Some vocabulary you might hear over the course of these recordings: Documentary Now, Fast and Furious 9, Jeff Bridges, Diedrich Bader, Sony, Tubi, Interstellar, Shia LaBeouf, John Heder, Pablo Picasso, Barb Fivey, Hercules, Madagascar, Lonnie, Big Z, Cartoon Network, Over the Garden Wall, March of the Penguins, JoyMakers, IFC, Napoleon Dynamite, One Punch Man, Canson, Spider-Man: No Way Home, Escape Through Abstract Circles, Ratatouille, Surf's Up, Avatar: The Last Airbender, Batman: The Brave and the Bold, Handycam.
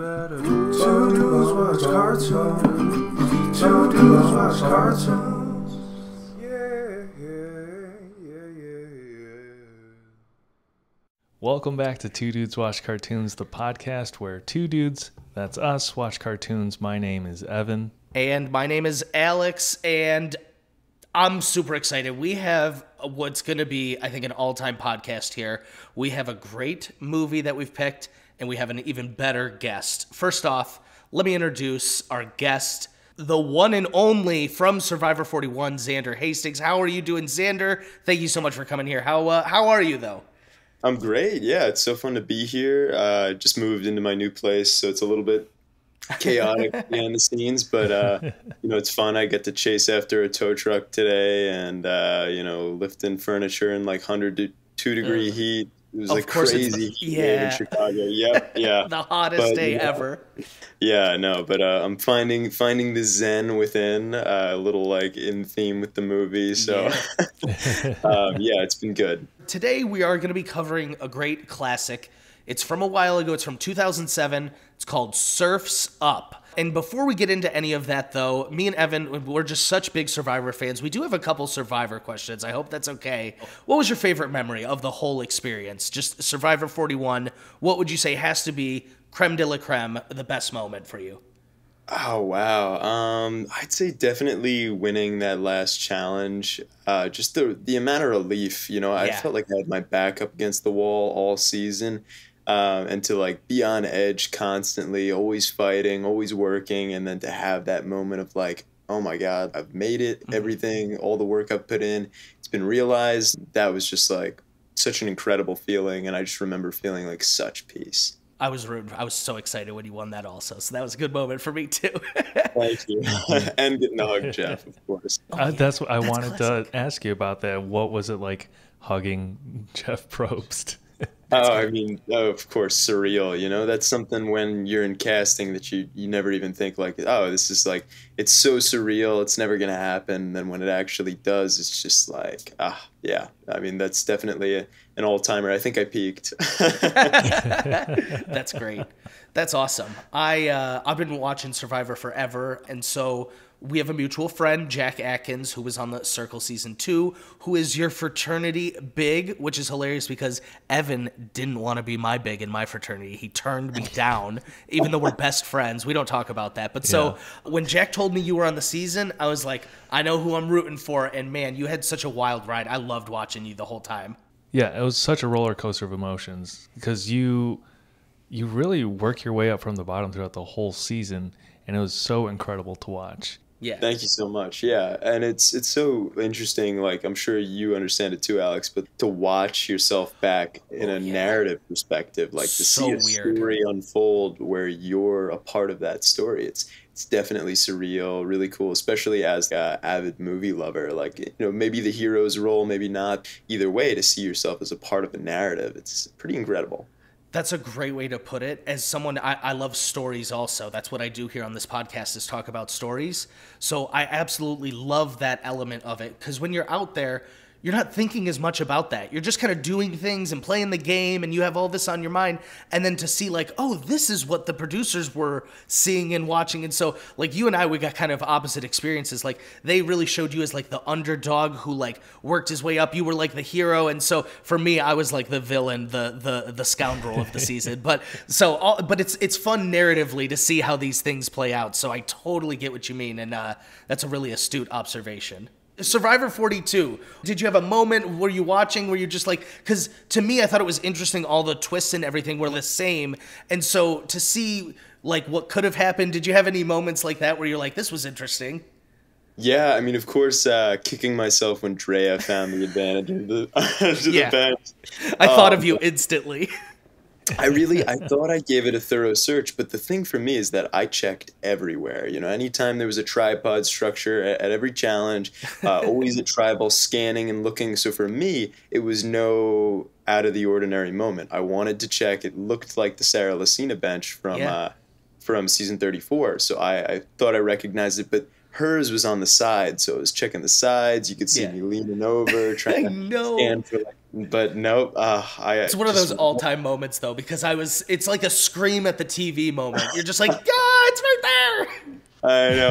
better. Two dudes watch cartoons. Two dudes watch cartoons. Yeah. Welcome back to Two Dudes Watch Cartoons, the podcast where two dudes, that's us, watch cartoons. My name is Evan. And my name is Alex, and I'm super excited. We have what's going to be, I think, an all-time podcast here. We have a great movie that we've picked, and we have an even better guest. First off, let me introduce our guest, the one and only from Survivor 41, Xander Hastings. How are you doing, Xander? Thank you so much for coming here. How are you, though? I'm great. Yeah, it's so fun to be here. Just moved into my new place, so it's a little bit chaotic behind the scenes, but you know, it's fun. I get to chase after a tow truck today, and you know, lifting furniture in like 102-degree heat. It was like crazy heat in Chicago. Yeah. The hottest day ever. Yeah, no, but I'm finding the zen within, a little like in theme with the movie. So yeah, it's been good. Today we are going to be covering a great classic. It's from a while ago. It's from 2007. It's called Surf's Up. And before we get into any of that, though, me and Evan, we're just such big Survivor fans. We do have a couple Survivor questions. I hope that's okay. What was your favorite memory of the whole experience? Just Survivor 41. What would you say has to be creme de la creme, the best moment for you? Oh, wow. I'd say definitely winning that last challenge. Just the amount of relief, you know, I felt like I had my back up against the wall all season. And to like be on edge constantly, always fighting, always working, and then to have that moment of like, oh my God, I've made it, everything, all the work I've put in, it's been realized. That was just like such an incredible feeling, and I just remember feeling like such peace. I was rooting. I was so excited when you won that also, so that was a good moment for me too. Thank you. And getting a hug, Jeff, of course. That's what I wanted to ask you about that. What was it like hugging Jeff Probst? I mean, of course, surreal, you know, that's something when you're in casting that you never even think like, oh, this is like, it's so surreal, it's never going to happen. And then when it actually does, it's just like, ah, yeah. I mean, that's definitely an all-timer. I think I peaked. That's great. That's awesome. I've been watching Survivor forever, and so we have a mutual friend, Jack Atkins, who was on The Circle Season 2, who is your fraternity big, which is hilarious because Evan didn't want to be my big in my fraternity. He turned me down, even though we're best friends. We don't talk about that. But so when Jack told me you were on the season, I was like, I know who I'm rooting for. And, man, you had such a wild ride. I loved watching you the whole time. Yeah, it was such a roller coaster of emotions because you really work your way up from the bottom throughout the whole season, and it was so incredible to watch. Yeah. Thank you so much. Yeah. And it's so interesting. Like, I'm sure you understand it too, Alex, but to watch yourself back in a narrative perspective, like to see a story unfold where you're a part of that story. It's definitely surreal, really cool, especially as an avid movie lover. Like, you know, maybe the hero's role, maybe not. Either way, to see yourself as a part of a narrative, it's pretty incredible. That's a great way to put it. As someone, I love stories also. That's what I do here on this podcast is talk about stories. So I absolutely love that element of it because when you're out there, you're not thinking as much about that. You're just kind of doing things and playing the game, and you have all this on your mind. And then to see like, oh, this is what the producers were seeing and watching. And so like you and I, we got kind of opposite experiences. Like they really showed you as like the underdog who like worked his way up. You were like the hero. And so for me, I was like the villain, the scoundrel of the season. But so, but it's fun narratively to see how these things play out. So I totally get what you mean. And that's a really astute observation. Survivor 42, did you have a moment where you watching where you're just like, because to me, I thought it was interesting. All the twists and everything were the same. And so to see like what could have happened, did you have any moments like that where you're like, this was interesting? Yeah, I mean, of course, kicking myself when Drea found the advantage of the bench. I thought of you instantly. I thought I gave it a thorough search, but the thing for me is that I checked everywhere. You know, anytime there was a tripod structure at every challenge, always a tribal scanning and looking. So for me, it was no out of the ordinary moment. I wanted to check. It looked like the Sarah Lucina bench from season 34. So I thought I recognized it, but hers was on the side. So I was checking the sides. You could see me leaning over, trying to stand for like But no, it's one of those all-time moments though, because it's like a scream at the TV moment. You're just like, ah, it's right there.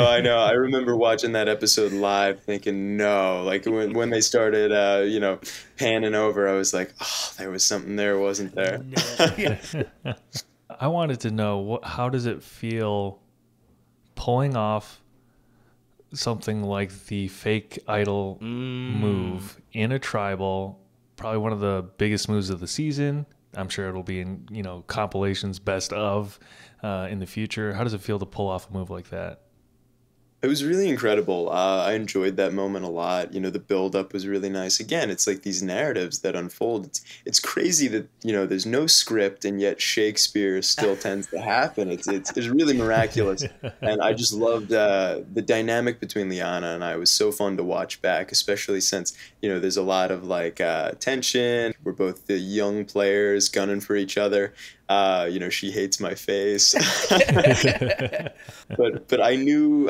I know. I remember watching that episode live thinking, no, like when they started, you know, panning over, I was like, oh, there was something there, wasn't there? No. I wanted to know, how does it feel pulling off something like the fake idol move in a tribal, probably one of the biggest moves of the season. I'm sure it'll be in, you know, compilations, best of, in the future. How does it feel to pull off a move like that? It was really incredible. I enjoyed that moment a lot. You know, the build-up was really nice. Again, it's like these narratives that unfold. It's crazy that, you know, there's no script, and yet Shakespeare still tends to happen. It's really miraculous. And I just loved the dynamic between Liana and I. It was so fun to watch back, especially since, you know, there's a lot of, like, tension. We're both the young players gunning for each other. You know, she hates my face, but I knew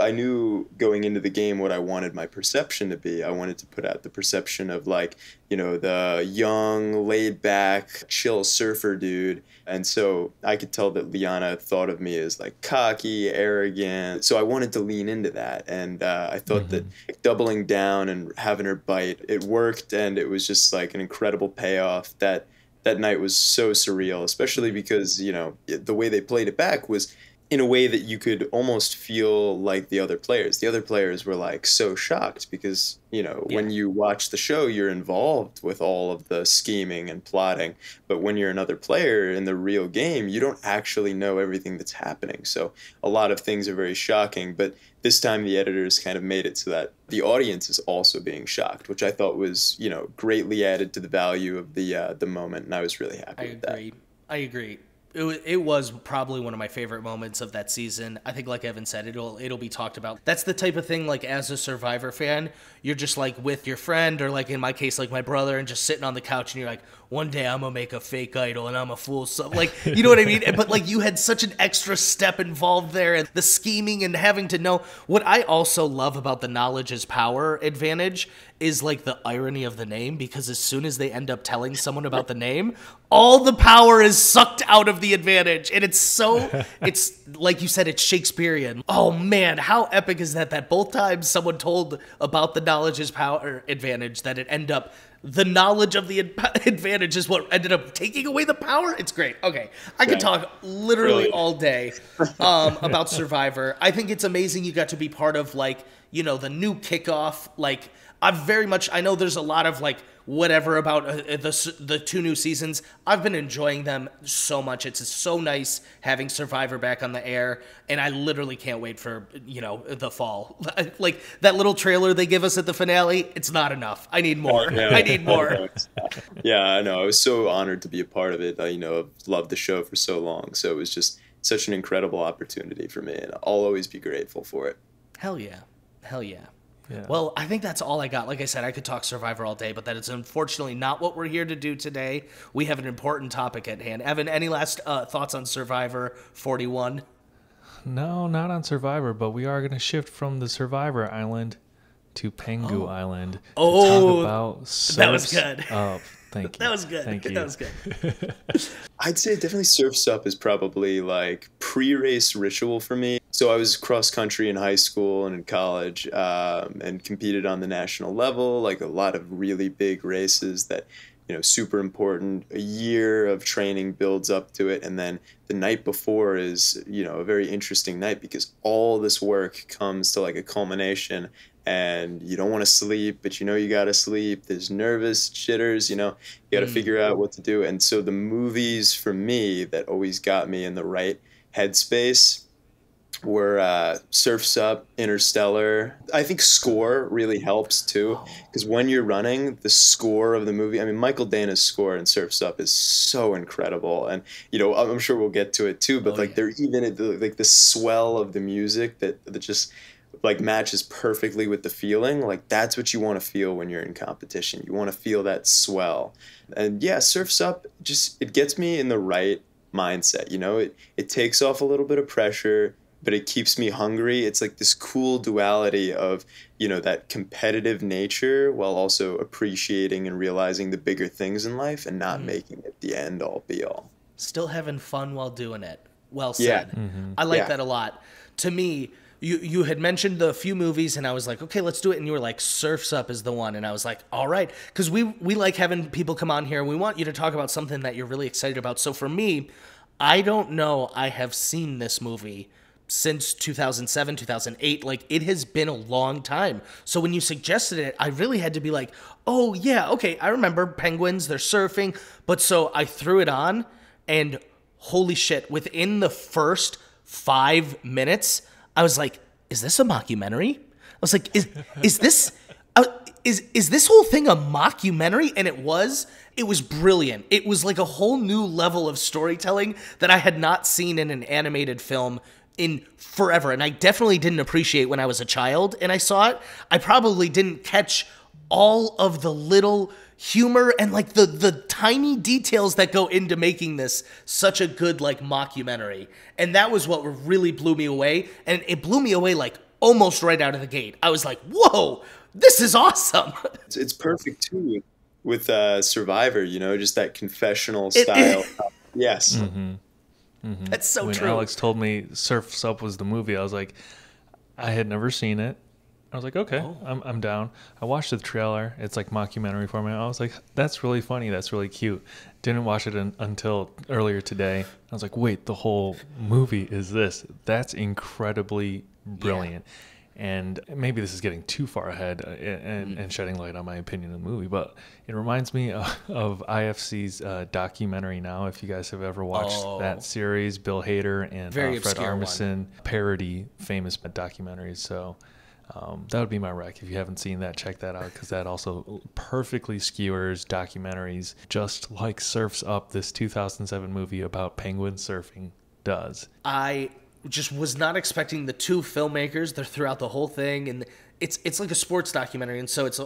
going into the game what I wanted my perception to be. I wanted to put out the perception of, like, you know, the young, laid back, chill surfer dude. And so I could tell that Liana thought of me as, like, cocky, arrogant. So I wanted to lean into that. And I thought that doubling down and having her bite, it worked. And it was just like an incredible payoff. That night was so surreal, especially because, you know, the way they played it back was in a way that you could almost feel like the other players. The other players were, like, so shocked because, you know, when you watch the show, you're involved with all of the scheming and plotting. But when you're another player in the real game, you don't actually know everything that's happening. So a lot of things are very shocking. But this time the editors kind of made it so that the audience is also being shocked, which I thought was, you know, greatly added to the value of the moment. And I was really happy with that. I agree. It was probably one of my favorite moments of that season. I think, like Evan said, it'll be talked about. That's the type of thing, like, as a Survivor fan, you're just, like, with your friend or, like, in my case, like, my brother, and just sitting on the couch, and you're like, one day I'm going to make a fake idol, and I'm a fool. So, like, you know what I mean? But, like, you had such an extra step involved there, and the scheming and having to know. What I also love about the knowledge is power advantage is, like, the irony of the name, because as soon as they end up telling someone about the name, all the power is sucked out of the advantage. And it's like you said, it's Shakespearean. Oh man, how epic is that? That both times someone told about the knowledge is power advantage, that it ended up, the knowledge of the advantage is what ended up taking away the power. It's great. Okay. I could talk literally all day about Survivor. I think it's amazing you got to be part of, like, you know, the new kickoff. Like, I know there's a lot of, like, whatever about the two new seasons. I've been enjoying them so much. It's so nice having Survivor back on the air, and I literally can't wait for, you know, the fall. Like, that little trailer they give us at the finale, it's not enough. I need more. I need more. Yeah, I know. I was so honored to be a part of it. You know, I've loved the show for so long, so it was just such an incredible opportunity for me, and I'll always be grateful for it. Hell yeah. Hell yeah. Yeah. Well, I think that's all I got. Like I said, I could talk Survivor all day, but that is unfortunately not what we're here to do today. We have an important topic at hand. Evan, any last thoughts on Survivor 41? No, not on Survivor, but we are going to shift from the Survivor Island to Pengu Island. To talk about Surf's Up. That was good. Thank you. That was good. Thank you. That was good. I'd say definitely Surf's Up is probably, like, pre-race ritual for me. So I was cross country in high school and in college, and competed on the national level, like a lot of really big races that, you know, super important. A year of training builds up to it. And then the night before is, you know, a very interesting night because all this work comes to, like, a culmination. And you don't want to sleep, but you know you got to sleep. There's nervous jitters, you know, you got to figure out what to do. And so the movies for me that always got me in the right headspace were Surf's Up, Interstellar. I think score really helps too, because when you're running, the score of the movie, I mean, Michael Dana's score in Surf's Up is so incredible. And, you know, I'm sure we'll get to it too, but they're even like the swell of the music that just like matches perfectly with the feeling. Like, that's what you want to feel when you're in competition. You want to feel that swell. And yeah, Surf's Up, just, it gets me in the right mindset. You know, it takes off a little bit of pressure. but it keeps me hungry. It's like this cool duality of, you know, that competitive nature while also appreciating and realizing the bigger things in life and not making it the end all be all. Still having fun while doing it. Well said. Yeah. Mm-hmm. I like that a lot. To me, you had mentioned the few movies and I was like, okay, let's do it. And you were like, Surf's Up is the one. And I was like, all right. Because we like having people come on here. We want you to talk about something that you're really excited about. So for me, I don't know I have seen this movie since 2007, 2008. Like, it has been a long time. So when you suggested it, I really had to be like, oh, yeah, okay, I remember penguins, they're surfing. But so I threw it on and holy shit, within the first 5 minutes, I was like, is this a mockumentary? I was like, is this whole thing a mockumentary? And it was brilliant. It was like a whole new level of storytelling that I had not seen in an animated film in forever. And I definitely didn't appreciate when I was a child and I saw it. I probably didn't catch all of the little humor and like the tiny details that go into making this such a good like mockumentary. And that was what really blew me away. And it blew me away like almost right out of the gate. I was like, whoa, this is awesome. It's perfect too with Survivor, you know, just that confessional style. Yes. Mm-hmm. Mm-hmm. That's so true. When Alex told me Surf's Up was the movie, I was like, I had never seen it. I was like, okay, oh. I'm down. I watched the trailer. It's like mockumentary for me. I was like, that's really funny. That's really cute. Didn't watch it until earlier today. I was like, wait, the whole movie is this. That's incredibly brilliant. Yeah. And maybe this is getting too far ahead and shedding light on my opinion of the movie, but it reminds me of IFC's Documentary Now, if you guys have ever watched that series. Bill Hader and Fred Armisen parody famous documentaries. So... that would be my rec. If you haven't seen that, check that out, because that also perfectly skewers documentaries, just like Surf's Up, this 2007 movie about penguin surfing, does. I just was not expecting the two filmmakers. They're throughout the whole thing, and it's like a sports documentary, and so it's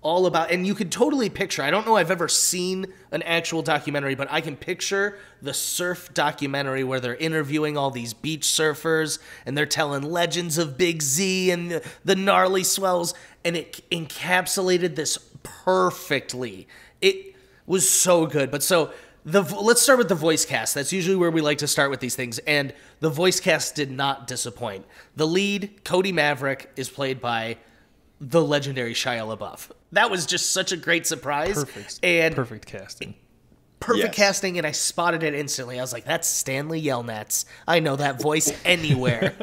all about, and you could totally picture, I don't know I've ever seen an actual documentary, but I can picture the surf documentary where they're interviewing all these beach surfers and they're telling legends of Big Z and the gnarly swells, and it encapsulated this perfectly. It was so good. But so let's start with the voice cast. That's usually where we like to start with these things, and the voice cast did not disappoint. The lead, Cody Maverick, is played by the legendary Shia LaBeouf. That was just such a great surprise. Perfect casting. Perfect casting, and I spotted it instantly. I was like, that's Stanley Yelnats. I know that voice anywhere.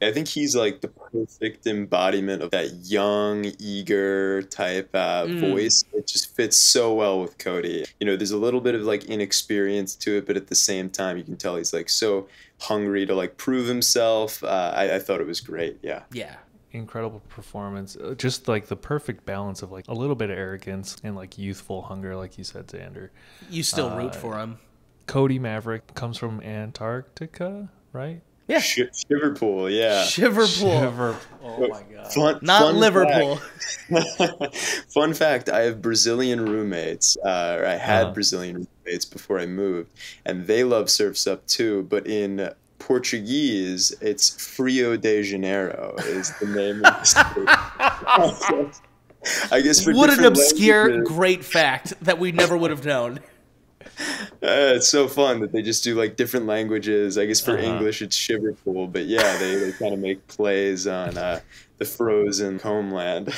I think he's like the perfect embodiment of that young, eager type voice. It just fits so well with Cody. You know, there's a little bit of like inexperience to it, but at the same time, you can tell he's like so hungry to like prove himself. I thought it was great. Yeah. Yeah. Incredible performance, just like the perfect balance of like a little bit of arrogance and like youthful hunger, like you said, Xander. You still root for him. Cody Maverick comes from Antarctica, right? Yeah. Shiverpool, yeah. Shiverpool. Oh my God. Not Liverpool. Fact. Fun fact, I have Brazilian roommates, or I had Brazilian roommates before I moved, and they love Surf's Up too, but in Portuguese, it's Rio de Janeiro is the name of the state. I guess for what an obscure, great fact that we never would have known. It's so fun that they just do like different languages. I guess for English, it's Shiverpool, but yeah, they kind of make plays on the frozen homeland.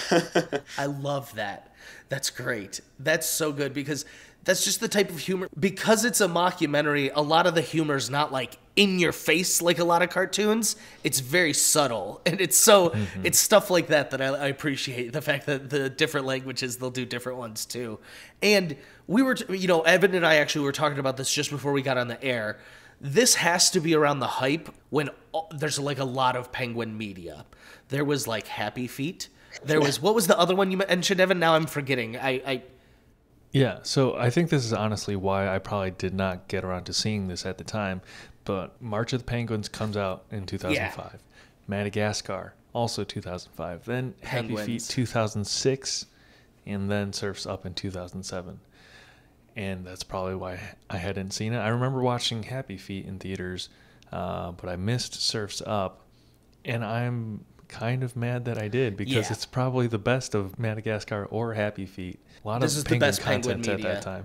I love that. That's great. That's so good, because that's just the type of humor. Because it's a mockumentary, a lot of the humor's not like in your face like a lot of cartoons. It's very subtle. And it's so, it's stuff like that that I appreciate. The fact that the different languages, they'll do different ones too. And we were, you know, Evan and I actually were talking about this just before we got on the air. This has to be around the hype when there's like a lot of penguin media. There was like Happy Feet. There was, what was the other one you mentioned, Evan? Now I'm forgetting. Yeah, so I think this is honestly why I probably did not get around to seeing this at the time, but March of the Penguins comes out in 2005. Yeah. Madagascar, also 2005. Then Penguins. Happy Feet, 2006, and then Surf's Up in 2007. And that's probably why I hadn't seen it. I remember watching Happy Feet in theaters but I missed Surf's Up, and I'm kind of mad that I did, because it's probably the best of Madagascar or Happy Feet. A lot of penguin content at that time.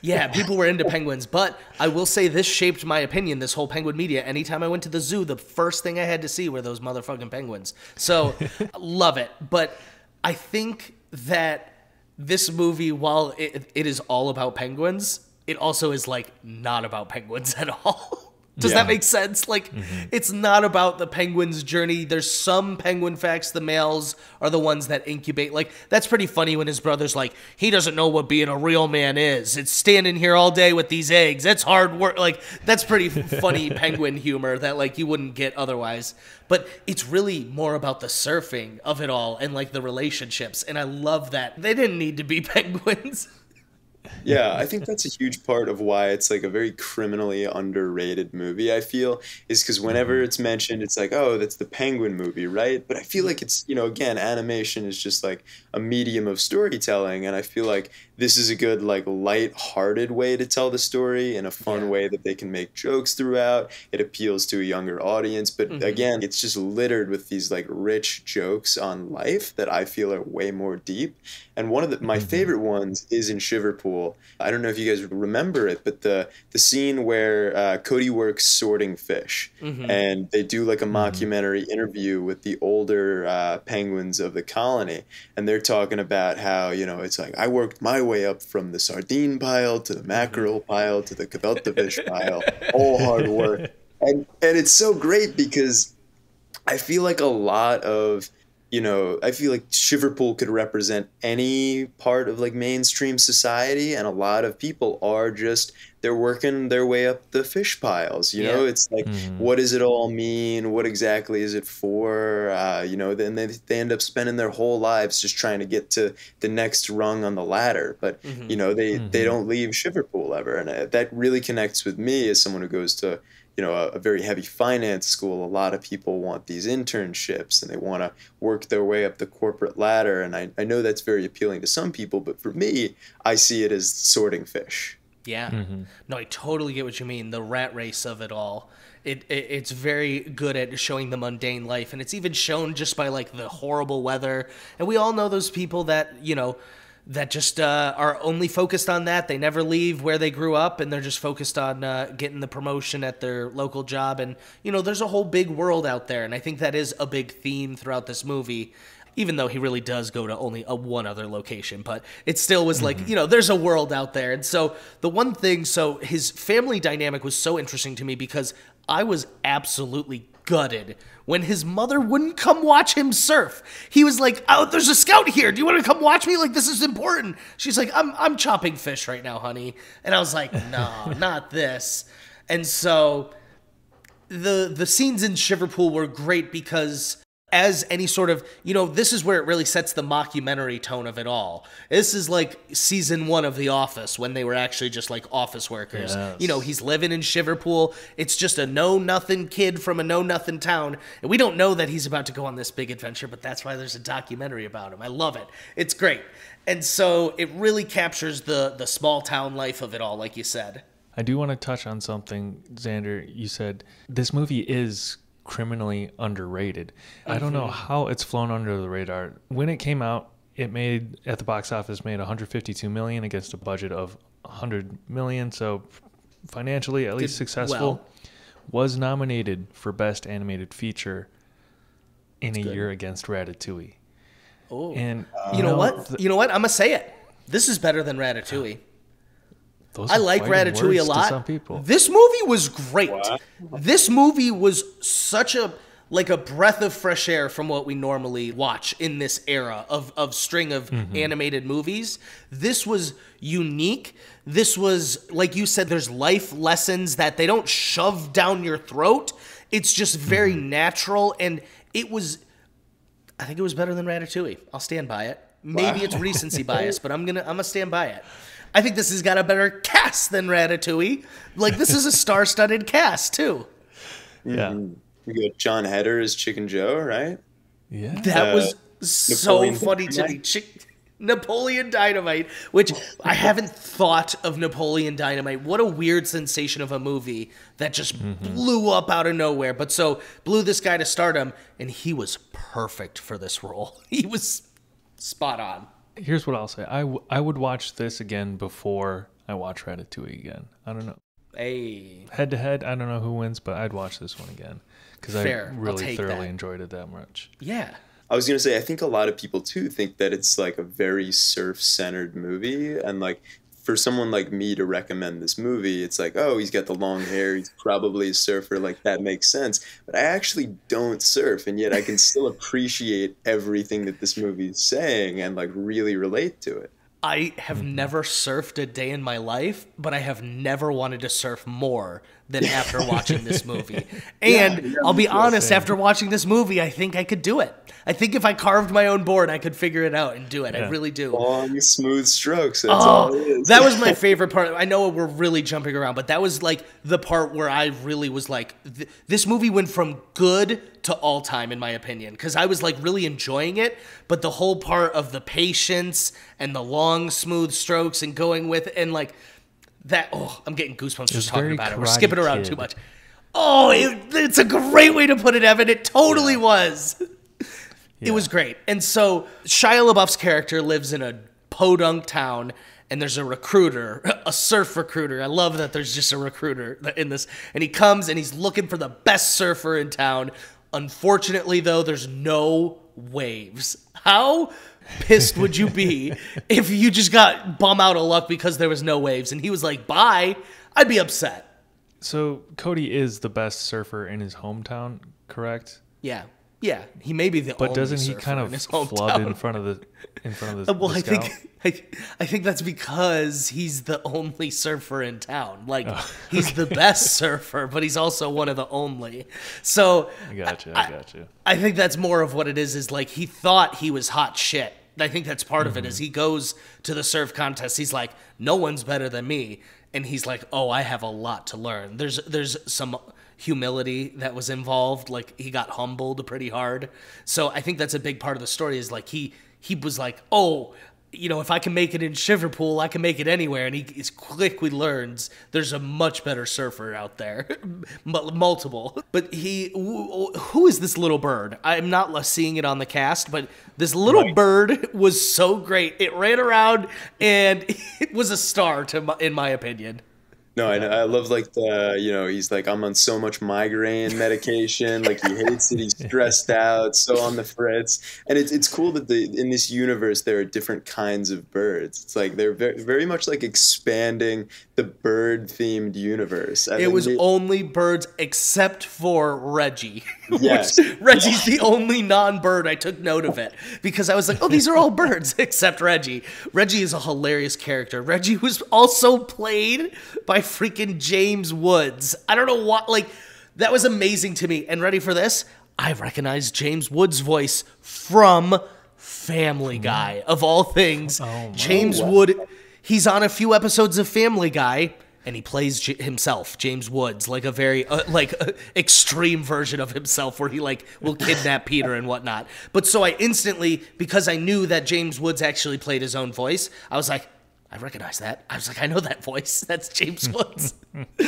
Yeah, people were into penguins, but I will say this shaped my opinion, this whole penguin media. Anytime I went to the zoo, the first thing I had to see were those motherfucking penguins. So, love it. But I think that this movie, while it is all about penguins, it also is, like, not about penguins at all. Does that make sense? Like, it's not about the penguin's journey. There's some penguin facts. The males are the ones that incubate. Like, that's pretty funny when his brother's like, he doesn't know what being a real man is. It's standing here all day with these eggs. That's hard work. Like, that's pretty funny penguin humor that, like, you wouldn't get otherwise. But it's really more about the surfing of it all and, like, the relationships. And I love that. They didn't need to be penguins. Yeah, I think that's a huge part of why it's like a very criminally underrated movie, I feel, is because whenever it's mentioned, it's like, oh, that's the penguin movie, right? But I feel like it's, you know, again, animation is just like a medium of storytelling. And I feel like this is a good, like, lighthearted way to tell the story in a fun way that they can make jokes throughout. It appeals to a younger audience. But again, it's just littered with these, like, rich jokes on life that I feel are way more deep. And one of the, my favorite ones is in Shiverpool. I don't know if you guys remember it, but the scene where Cody works sorting fish, and they do like a mockumentary interview with the older penguins of the colony, and they're talking about how, you know, it's like, I worked my way up from the sardine pile to the mackerel pile to the kabelta fish pile, all hard work. And it's so great because I feel like a lot of, you know, I feel like Shiverpool could represent any part of, like, mainstream society, and a lot of people are just, they're working their way up the fish piles, you know? It's like, what does it all mean? What exactly is it for? You know, then they end up spending their whole lives just trying to get to the next rung on the ladder. But, you know, they don't leave Shiverpool ever. And that really connects with me as someone who goes to, you know, a very heavy finance school. A lot of people want these internships and they want to work their way up the corporate ladder. And I know that's very appealing to some people, but for me, I see it as sorting fish. Yeah. No, I totally get what you mean. The rat race of it all. It's very good at showing the mundane life. And it's even shown just by, like, the horrible weather. And we all know those people that, you know, that just are only focused on that. They never leave where they grew up, and they're just focused on getting the promotion at their local job. And, you know, there's a whole big world out there, and I think that is a big theme throughout this movie, even though he really does go to only one other location. But it still was like, you know, there's a world out there. And so the one thing, so his family dynamic was so interesting to me because I was absolutely gutted when his mother wouldn't come watch him surf. He was like, oh, there's a scout here. Do you want to come watch me? Like, this is important. She's like, I'm chopping fish right now, honey. And I was like, no, not this. And so the scenes in Shiverpool were great because, as any sort of, you know, this is where it really sets the mockumentary tone of it all. This is like season 1 of The Office when they were actually just like office workers. Yes. You know, he's living in Shiverpool. It's just a know-nothing kid from a know-nothing town. And we don't know that he's about to go on this big adventure, but that's why there's a documentary about him. I love it. It's great. And so it really captures the small town life of it all, like you said. I do want to touch on something, Xander. You said this movie is criminally underrated. I don't know how it's flown under the radar. When it came out, it made, at the box office, made 152 million against a budget of 100 million. So financially, at least successful. Well, was nominated for Best Animated Feature in a year against Ratatouille. Oh, and you know what? You know what? I'm gonna say it. This is better than Ratatouille. I like Ratatouille a lot. This movie was great. Wow. This movie was such a, like, a breath of fresh air from what we normally watch in this era of string of animated movies. This was unique. This was, like you said, there's life lessons that they don't shove down your throat. It's just very natural. And it was, I think it was better than Ratatouille. I'll stand by it. Maybe it's recency bias, but I'm gonna stand by it. I think this has got a better cast than Ratatouille. Like, this is a star-studded cast, too. Yeah. You got John Heder as Chicken Joe, right? Yeah. That was so funny to me. Napoleon Dynamite, which I haven't thought of Napoleon Dynamite. What a weird sensation of a movie that just blew up out of nowhere. But so blew this guy to stardom, and he was perfect for this role. He was spot on. Here's what I'll say. I would watch this again before I watch Ratatouille again. I don't know. Hey. Head to head, I don't know who wins, but I'd watch this one again because I really thoroughly enjoyed it that much. Yeah. I was going to say, I think a lot of people, too, think that it's like a very surf-centered movie. And like for someone like me to recommend this movie, it's like, oh, he's got the long hair. He's probably a surfer. Like, that makes sense. But I actually don't surf. And yet I can still appreciate everything that this movie is saying and like really relate to it. I have never surfed a day in my life, but I have never wanted to surf more than after watching this movie. And I'll be honest, after watching this movie, I think I could do it. I think if I carved my own board, I could figure it out and do it. Yeah. I really do. Long, smooth strokes. That's all it is. That was my favorite part. I know we're really jumping around, but that was like the part where I really was like, this movie went from good to all time, in my opinion, because I was like really enjoying it. But the whole part of the patience and the long, smooth strokes and going with and like that. Oh, I'm getting goosebumps just talking about it. We're skipping around too much. Oh, it's a great way to put it, Evan. It totally was. Yeah. It was great. And so Shia LaBeouf's character lives in a podunk town, and there's a recruiter, a surf recruiter. I love that there's just a recruiter in this. And he comes, and he's looking for the best surfer in town. Unfortunately, though, there's no waves. How pissed would you be if you just got bum out of luck because there was no waves? And he was like, bye. I'd be upset. So Cody is the best surfer in his hometown, correct? Yeah. Yeah, he may be the only. But doesn't he kind of flood in front of the well, the scout? I think that's because he's the only surfer in town. Like he's the best surfer, but he's also one of the only. So I gotcha. I think that's more of what it is like he thought he was hot shit. I think that's part of it is he goes to the surf contest, he's like, no one's better than me, and he's like, oh, I have a lot to learn. There's some humility that was involved. Like he got humbled pretty hard. So I think that's a big part of the story is like he was like, oh, you know, if I can make it in Shiverpool, I can make it anywhere. And he quickly learns there's a much better surfer out there, multiple. But who is this little bird? I'm not seeing it on the cast, but this little bird was so great. It ran around and it was a star in my opinion. No, I love like the, you know, he's like, I'm on so much migraine medication. Like he hates it. He's stressed out. So on the fritz. And it's cool that in this universe, there are different kinds of birds. It's like they're very, very much like expanding the bird themed universe. It was only birds except for Reggie. Yes. Reggie's the only non-bird. I took note of it because I was like, oh, these are all birds except Reggie. Reggie is a hilarious character. Reggie was also played by freaking James Woods. I don't know what, like, that was amazing to me. And ready for this? I recognize James Woods' voice from Family Guy, of all things. Oh, James Wood, he's on a few episodes of Family Guy, and he plays himself, James Woods, like a very extreme version of himself where he like will kidnap Peter and whatnot. But so I instantly, because I knew that James Woods actually played his own voice, I was like, I recognize that. I was like, I know that voice. That's James Woods.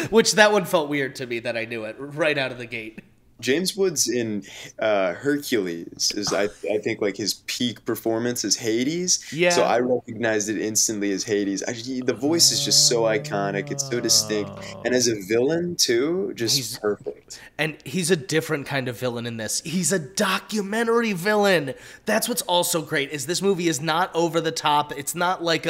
Which that one felt weird to me that I knew it right out of the gate. James Woods in Hercules is, I think, like his peak performance is Hades. Yeah. So I recognized it instantly as Hades. The voice is just so iconic. It's so distinct. And as a villain, too, he's perfect. And he's a different kind of villain in this. He's a documentary villain. That's what's also great is this movie is not over the top. It's not like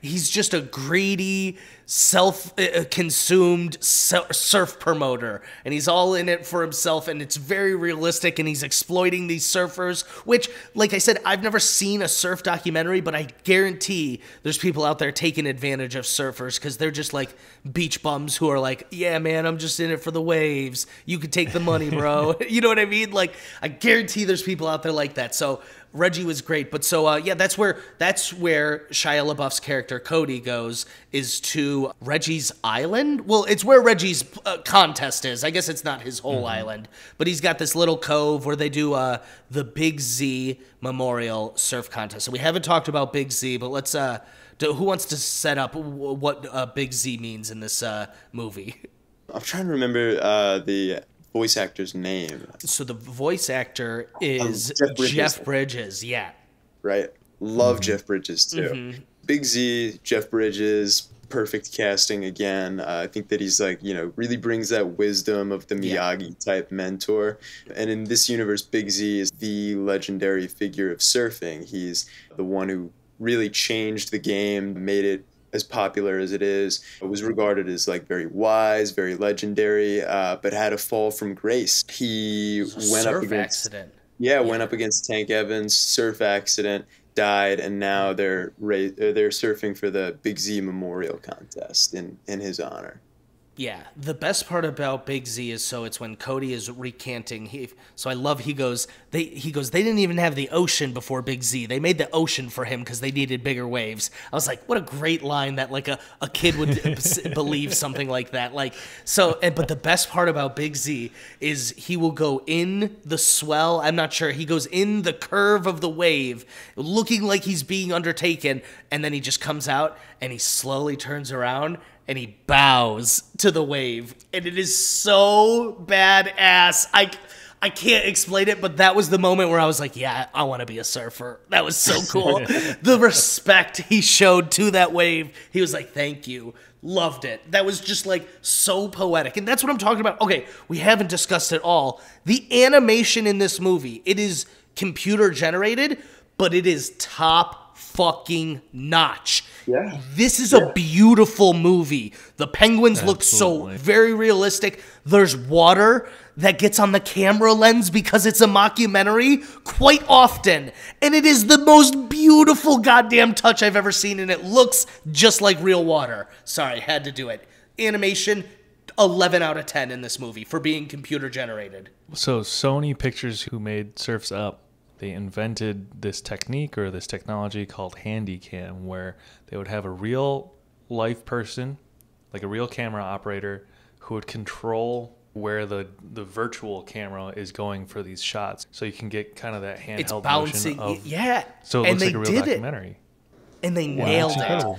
he's just a greedy, self-consumed surf promoter, and he's all in it for himself, and it's very realistic, and he's exploiting these surfers, which, like I said, I've never seen a surf documentary, but I guarantee there's people out there taking advantage of surfers because they're just like beach bums who are like, yeah, man, I'm just in it for the waves. You could take the money, bro. You know what I mean? Like, I guarantee there's people out there like that. So Reggie was great, but so yeah, that's where Shia LaBeouf's character Cody goes, is to Reggie's island. Well, it's where Reggie's contest is. I guess it's not his whole island, but he's got this little cove where they do the Big Z Memorial Surf Contest. So we haven't talked about Big Z, but let's. Who wants to set up what Big Z means in this movie? I'm trying to remember the voice actor's name. So the voice actor is Jeff Bridges, yeah. Right. Love Jeff Bridges, too. Big Z, Jeff Bridges, perfect casting again. I think that he's like, you know, really brings that wisdom of the Miyagi-type mentor. And in this universe, Big Z is the legendary figure of surfing. He's the one who really changed the game, made it as popular as it is. It was regarded as like very wise, very legendary, but had a fall from grace. He went up against accident. Yeah, went up against Tank Evans, surf accident, died, and now they're surfing for the Big Z Memorial Contest in his honor. Yeah, the best part about Big Z is it's when Cody is recanting. He goes, they didn't even have the ocean before Big Z. They made the ocean for him because they needed bigger waves. I was like, what a great line that like a kid would believe something like that. Like so, but the best part about Big Z is he will go in the swell. I'm not sure. He goes in the curve of the wave, looking like he's being undertaken, and then he just comes out and he slowly turns around. And he bows to the wave. And it is so badass. I can't explain it, but that was the moment where I was like, yeah, I want to be a surfer. That was so cool. The respect he showed to that wave. He was like, thank you. Loved it. That was just like so poetic. And that's what I'm talking about. Okay, we haven't discussed it all. The animation in this movie, it is computer generated, but it is top fucking notch. Yeah. This is a beautiful movie. The penguins look so very realistic. There's water that gets on the camera lens because it's a mockumentary quite often. And it is the most beautiful goddamn touch I've ever seen, and it looks just like real water. Sorry, had to do it. Animation, 11 out of 10 in this movie for being computer generated. So Sony Pictures, who made Surf's Up, they invented this technique or this technology called Handycam, where they would have a real life person, like a real camera operator, who would control where the virtual camera is going for these shots. So you can get kind of that handheld motion of, so it looks like a real documentary. And they nailed it.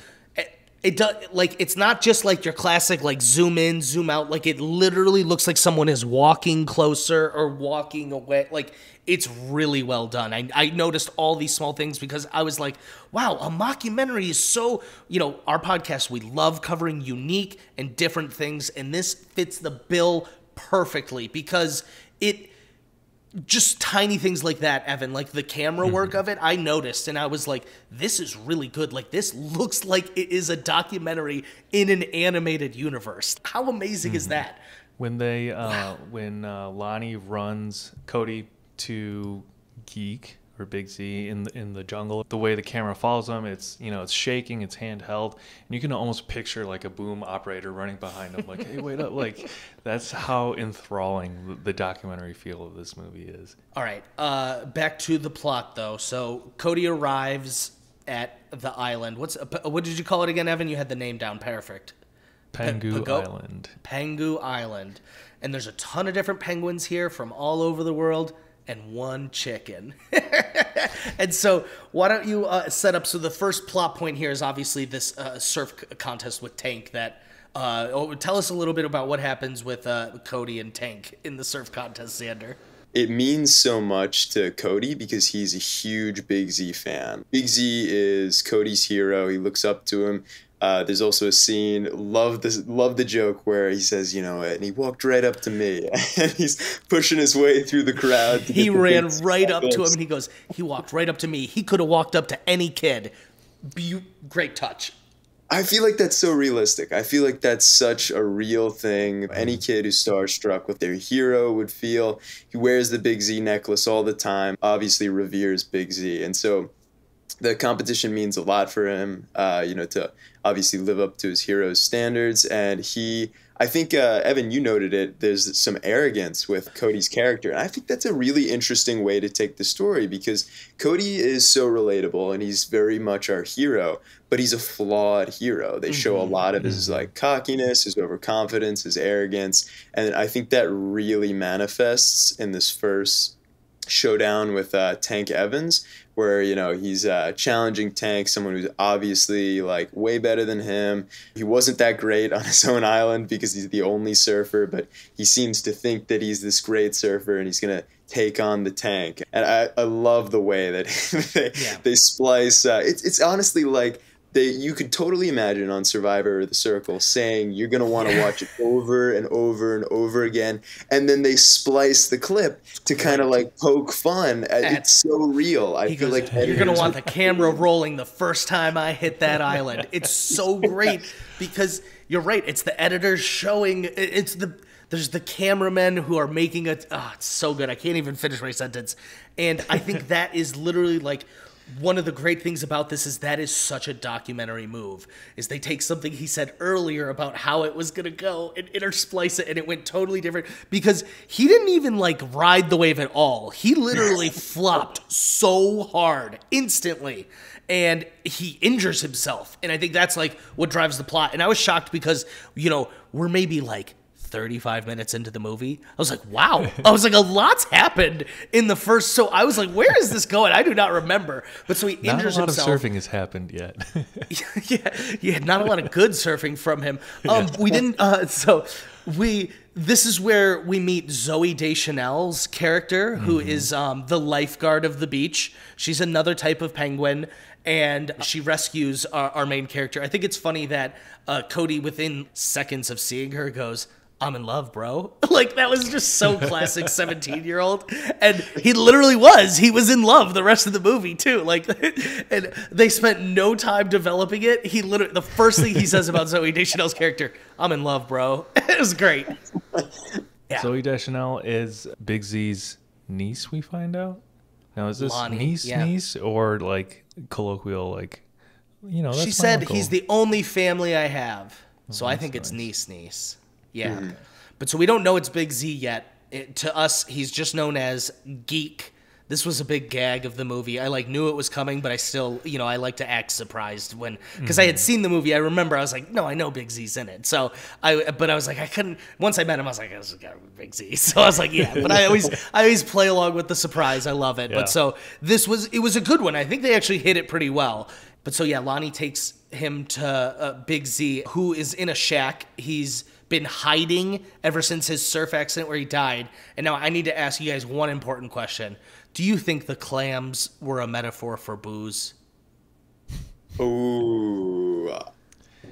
It does, like, it's not just like your classic like zoom in, zoom out. Like, it literally looks like someone is walking closer or walking away. Like, it's really well done. I noticed all these small things because I was like, wow, a mockumentary is so, you know, our podcast, we love covering unique and different things, and this fits the bill perfectly because it just tiny things like that, Evan, like the camera work of it, I noticed, and I was like, this is really good. Like, this looks like it is a documentary in an animated universe. How amazing is that? When they, when Lonnie runs Cody to Geek or Big Z in the jungle, the way the camera follows him, it's, you know, it's shaking, it's handheld, and you can almost picture like a boom operator running behind him, like, hey, wait up. Like, that's how enthralling the documentary feel of this movie is. All right, back to the plot though. So Cody arrives at the island. What did you call it again, Evan? You had the name down perfect. Pengu Island. Pengu Island, and there's a ton of different penguins here from all over the world. And one chicken. And so why don't you set up, so the first plot point here is obviously this surf contest with Tank that, tell us a little bit about what happens with Cody and Tank in the surf contest, Xander. It means so much to Cody because he's a huge Big Z fan. Big Z is Cody's hero. He looks up to him. There's also a scene, love the joke, where he says, you know, and he walked right up to me, and he's pushing his way through the crowd. He ran right up to him, and he goes, he walked right up to me. He could have walked up to any kid. Great touch. I feel like that's so realistic. I feel like that's such a real thing. Any kid who's starstruck with their hero would feel. He wears the Big Z necklace all the time, obviously reveres Big Z, and so the competition means a lot for him, you know, to obviously live up to his hero's standards. And he, I think, Evan, you noted it, there's some arrogance with Cody's character. And I think that's a really interesting way to take the story, because Cody is so relatable and he's very much our hero, but he's a flawed hero. They show a lot of his like cockiness, his overconfidence, his arrogance. And I think that really manifests in this first showdown with Tank Evans, where, you know, he's challenging Tank, someone who's obviously like way better than him. He wasn't that great on his own island because he's the only surfer, but he seems to think that he's this great surfer and he's gonna take on the Tank. And I love the way that they splice. It's honestly like you could totally imagine on Survivor or The Circle saying you're going to want to watch it over and over and over again. And then they splice the clip to kind of like poke fun. It's so real. I feel like you're going to want the camera rolling the first time I hit that island. It's so great because you're right. It's the editors showing there's the cameramen who are making it. Oh, it's so good. I can't even finish my sentence. And I think that is literally like, one of the great things about this is that is such a documentary move, is they take something he said earlier about how it was going to go and intersplice it, and it went totally different because he didn't even like ride the wave at all. He literally flopped so hard instantly, and he injures himself. And I think that's like what drives the plot. And I was shocked because, you know, we're maybe like 35 minutes into the movie. I was like, wow. I was like, a lot's happened in the first. So I was like, where is this going? I do not remember. But so he injures himself. Not a lot of surfing has happened yet. yeah, not a lot of good surfing from him. We didn't. This is where we meet Zooey Deschanel's character, who is the lifeguard of the beach. She's another type of penguin, and she rescues our main character. I think it's funny that Cody, within seconds of seeing her, goes, "I'm in love, bro." Like, that was just so classic 17-year-old. And he literally was. He was in love the rest of the movie, too. Like, and they spent no time developing it. He literally, the first thing he says about Zooey Deschanel's character, "I'm in love, bro." It was great. Yeah. Zooey Deschanel is Big Z's niece, we find out. Now, is this Lonnie, niece, or like colloquial, like, you know, that's she said, uncle. He's the only family I have. Oh, so I think it's niece. Yeah. But so we don't know it's Big Z yet. To us, he's just known as Geek. This was a big gag of the movie. I like knew it was coming, but I still, you know, I like to act surprised when, because I had seen the movie. I remember I was like, no, I know Big Z's in it. So I was like, I couldn't. Once I met him, I was like, I just got Big Z. So I was like, yeah. But I always play along with the surprise. I love it. Yeah. But so it was a good one. I think they actually hit it pretty well. But so yeah, Lonnie takes him to Big Z, who is in a shack. He's been hiding ever since his surf accident where he died. And now I need to ask you guys one important question. Do you think the clams were a metaphor for booze? Ooh,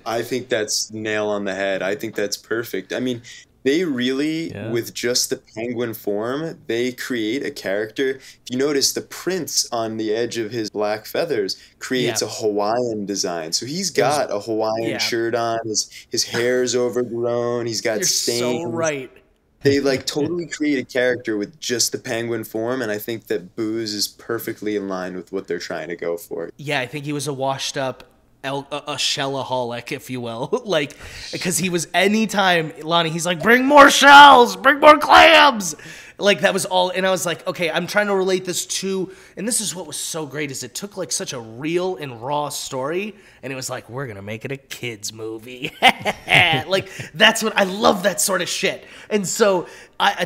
I think that's nail on the head. I think that's perfect. I mean, they really, with just the penguin form, they create a character. If you notice, the prints on the edge of his black feathers creates a Hawaiian design. So he's got a Hawaiian shirt on. His hair's overgrown. He's got stains. You're so right. They like totally create a character with just the penguin form, and I think that booze is perfectly in line with what they're trying to go for. Yeah, I think he was a washed up, a shellaholic, if you will, like, because he was anytime Lonnie, he's like, bring more shells, bring more clams, like that was all. And I was like, okay, I'm trying to relate this to, and this is what was so great, is it took like such a real and raw story, and it was like, we're gonna make it a kids movie. Like, that's what I love, that sort of shit. And so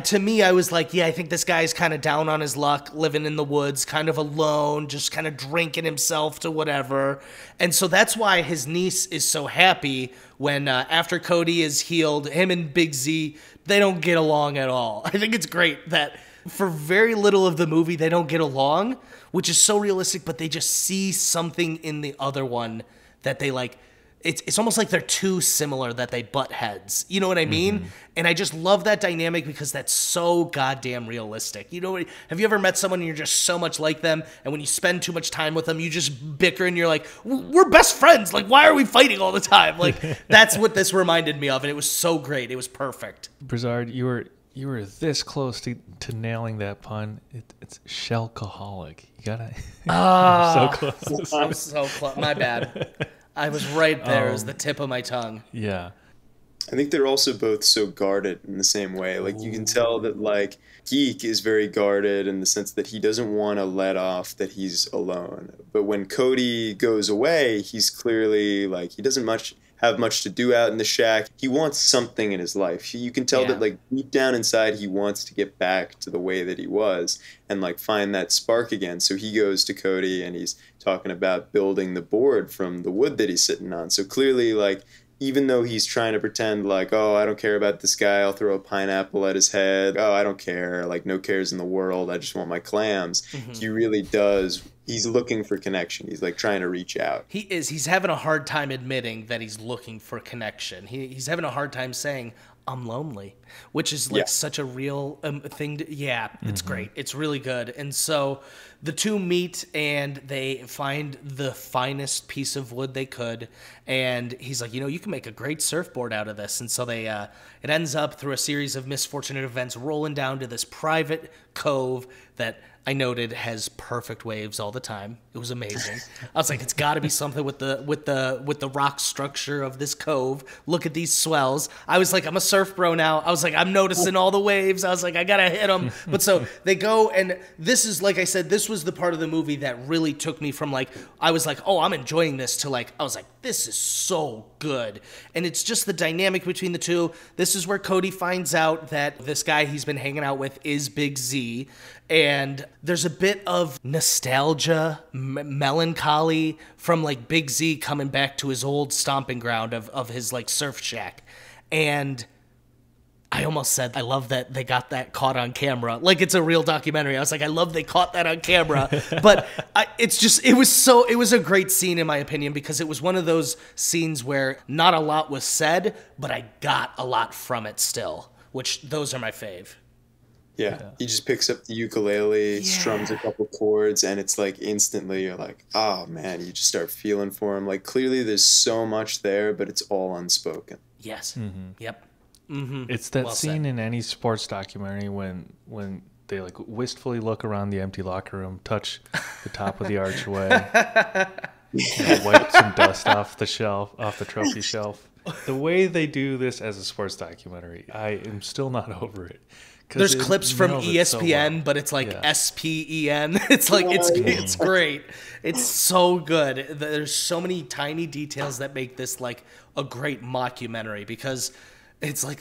to me, I was like, yeah, I think this guy's kind of down on his luck, living in the woods, kind of alone, just kind of drinking himself to whatever. And so that's why his niece is so happy when after Cody is healed, him and Big Z, they don't get along at all. I think it's great that for very little of the movie, they don't get along, which is so realistic, but they just see something in the other one that they like. It's almost like they're too similar that they butt heads. You know what I mean? And I just love that dynamic because that's so goddamn realistic. You know, have you ever met someone and you're just so much like them, and when you spend too much time with them, you just bicker and you're like, we're best friends. Like, why are we fighting all the time? Like, that's what this reminded me of, and it was so great. It was perfect. Brizard, you were this close to nailing that pun. It's shellcoholic. You gotta. I'm so close. My bad. I was right there. It was the tip of my tongue. Yeah. I think they're also both so guarded in the same way. Like, you can tell that, like, Geek is very guarded in the sense that he doesn't want to let off that he's alone. But when Cody goes away, he's clearly, like, he doesn't have much to do out in the shack. He wants something in his life. You can tell that, like, deep down inside, he wants to get back to the way that he was and, like, find that spark again. So he goes to Cody and he's talking about building the board from the wood that he's sitting on. So clearly, like, even though he's trying to pretend like, oh, I don't care about this guy, I'll throw a pineapple at his head, oh, I don't care, like, no cares in the world, I just want my clams, he really does, he's looking for connection, he's, like, trying to reach out. He is, he's having a hard time admitting that he's looking for connection. He's having a hard time saying, I'm lonely, which is, like, such a real thing to, it's great, it's really good. And so the two meet and they find the finest piece of wood they could. And he's like, you know, you can make a great surfboard out of this. And so they, it ends up through a series of misfortunate events rolling down to this private cove that I noted has perfect waves all the time. It was amazing. I was like, it's gotta be something with the rock structure of this cove. Look at these swells. I was like, I'm a surf bro now. I was like, I'm noticing all the waves. I was like, I gotta hit them. But so they go, and this is, like I said, this was the part of the movie that really took me from, like, I was like, oh, I'm enjoying this, to, like, I was like, this is so good. And it's just the dynamic between the two. This is where Cody finds out that this guy he's been hanging out with is Big Z, and there's a bit of nostalgia, melancholy from, like, Big Z coming back to his old stomping ground of his, like, surf shack. And I almost said, I love that they got that caught on camera. Like, it's a real documentary. I was like, I love they caught that on camera. But it's just, it was a great scene, in my opinion, because it was one of those scenes where not a lot was said, but I got a lot from it still, which those are my fave. Yeah, he just picks up the ukulele, strums a couple chords, and it's like instantly you're like, oh man, you just start feeling for him. Like, clearly there's so much there, but it's all unspoken. Yes. Yep. It's that scene in any sports documentary when they, like, wistfully look around the empty locker room, touch the top of the archway, and wipe some dust off the shelf, off the trophy shelf. The way they do this as a sports documentary, I am still not over it. There's clips from ESPN, so but it's like SPEN. It's like, it's great. It's so good. There's so many tiny details that make this, like, a great mockumentary, because it's like,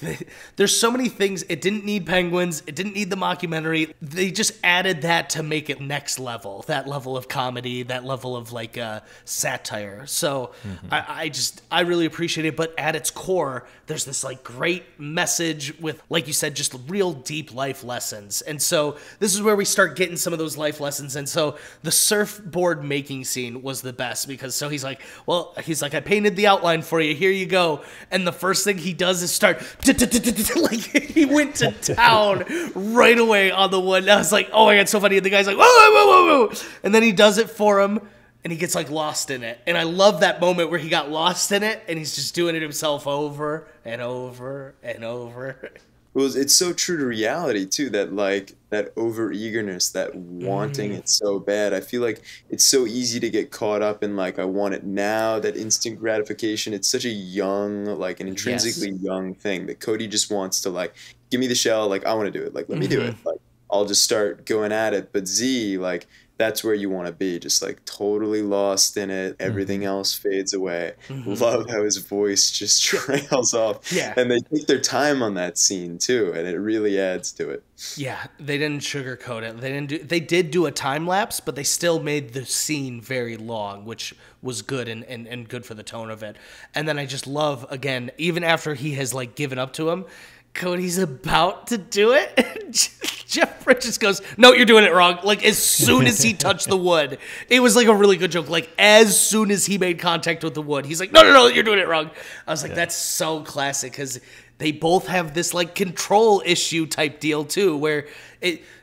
there's so many things. It didn't need penguins. It didn't need the mockumentary. They just added that to make it next level, that level of comedy, that level of, like, satire. So I really appreciate it. But at its core, there's this, like, great message with, like you said, just real deep life lessons. And so this is where we start getting some of those life lessons. And so the surfboard making scene was the best, because so he's like, well, he's like, I painted the outline for you. Here you go. And the first thing he does is start, like, he went to town right away on the one. I was like, oh my god, so funny. And the guy's like, whoa, whoa, whoa, whoa. And then he does it for him, and he gets, like, lost in it. And I love that moment where he got lost in it, and he's just doing it himself over and over and over. Well, it's so true to reality, too, that, like, that over-eagerness, that wanting it so bad. I feel like it's so easy to get caught up in, like, I want it now, that instant gratification. It's such a young, like, an intrinsically young thing that Cody just wants to, like, give me the shell, like, I want to do it, like, let me do it, like, I'll just start going at it. But Z, like, that's where you want to be, just, like, totally lost in it. Everything else fades away. Love how his voice just trails off. And they take their time on that scene too, and it really adds to it. Yeah, they didn't sugarcoat it. They did do a time lapse, but they still made the scene very long, which was good and good for the tone of it. And then I just love, again, even after he has, like, given up to him, Cody's about to do it. Jeff Bridges goes, no, you're doing it wrong. Like, as soon as he touched the wood, it was, like, a really good joke. Like, as soon as he made contact with the wood, he's like, no, no, no, you're doing it wrong. I was like, that's so classic, because they both have this, like, control issue type deal too, where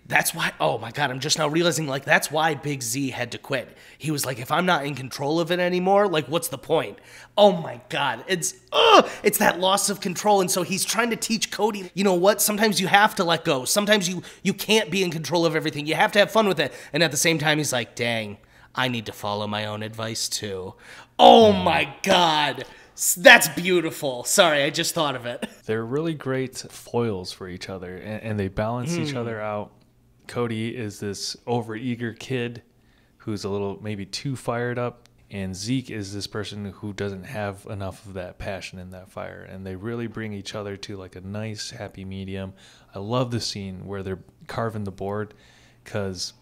that's why, oh my God, I'm just now realizing, like, that's why Big Z had to quit. He was like, if I'm not in control of it anymore, like, what's the point? Oh my God. It's that loss of control. And so he's trying to teach Cody, you know what? Sometimes you have to let go. Sometimes you can't be in control of everything. You have to have fun with it. And at the same time, he's like, dang, I need to follow my own advice too. Oh my God. That's beautiful. Sorry, I just thought of it. They're really great foils for each other, and they balance each other out. Cody is this overeager kid who's a little maybe too fired up, and Zeke is this person who doesn't have enough of that passion and that fire, and they really bring each other to like a nice happy medium. I love the scene where they're carving the board because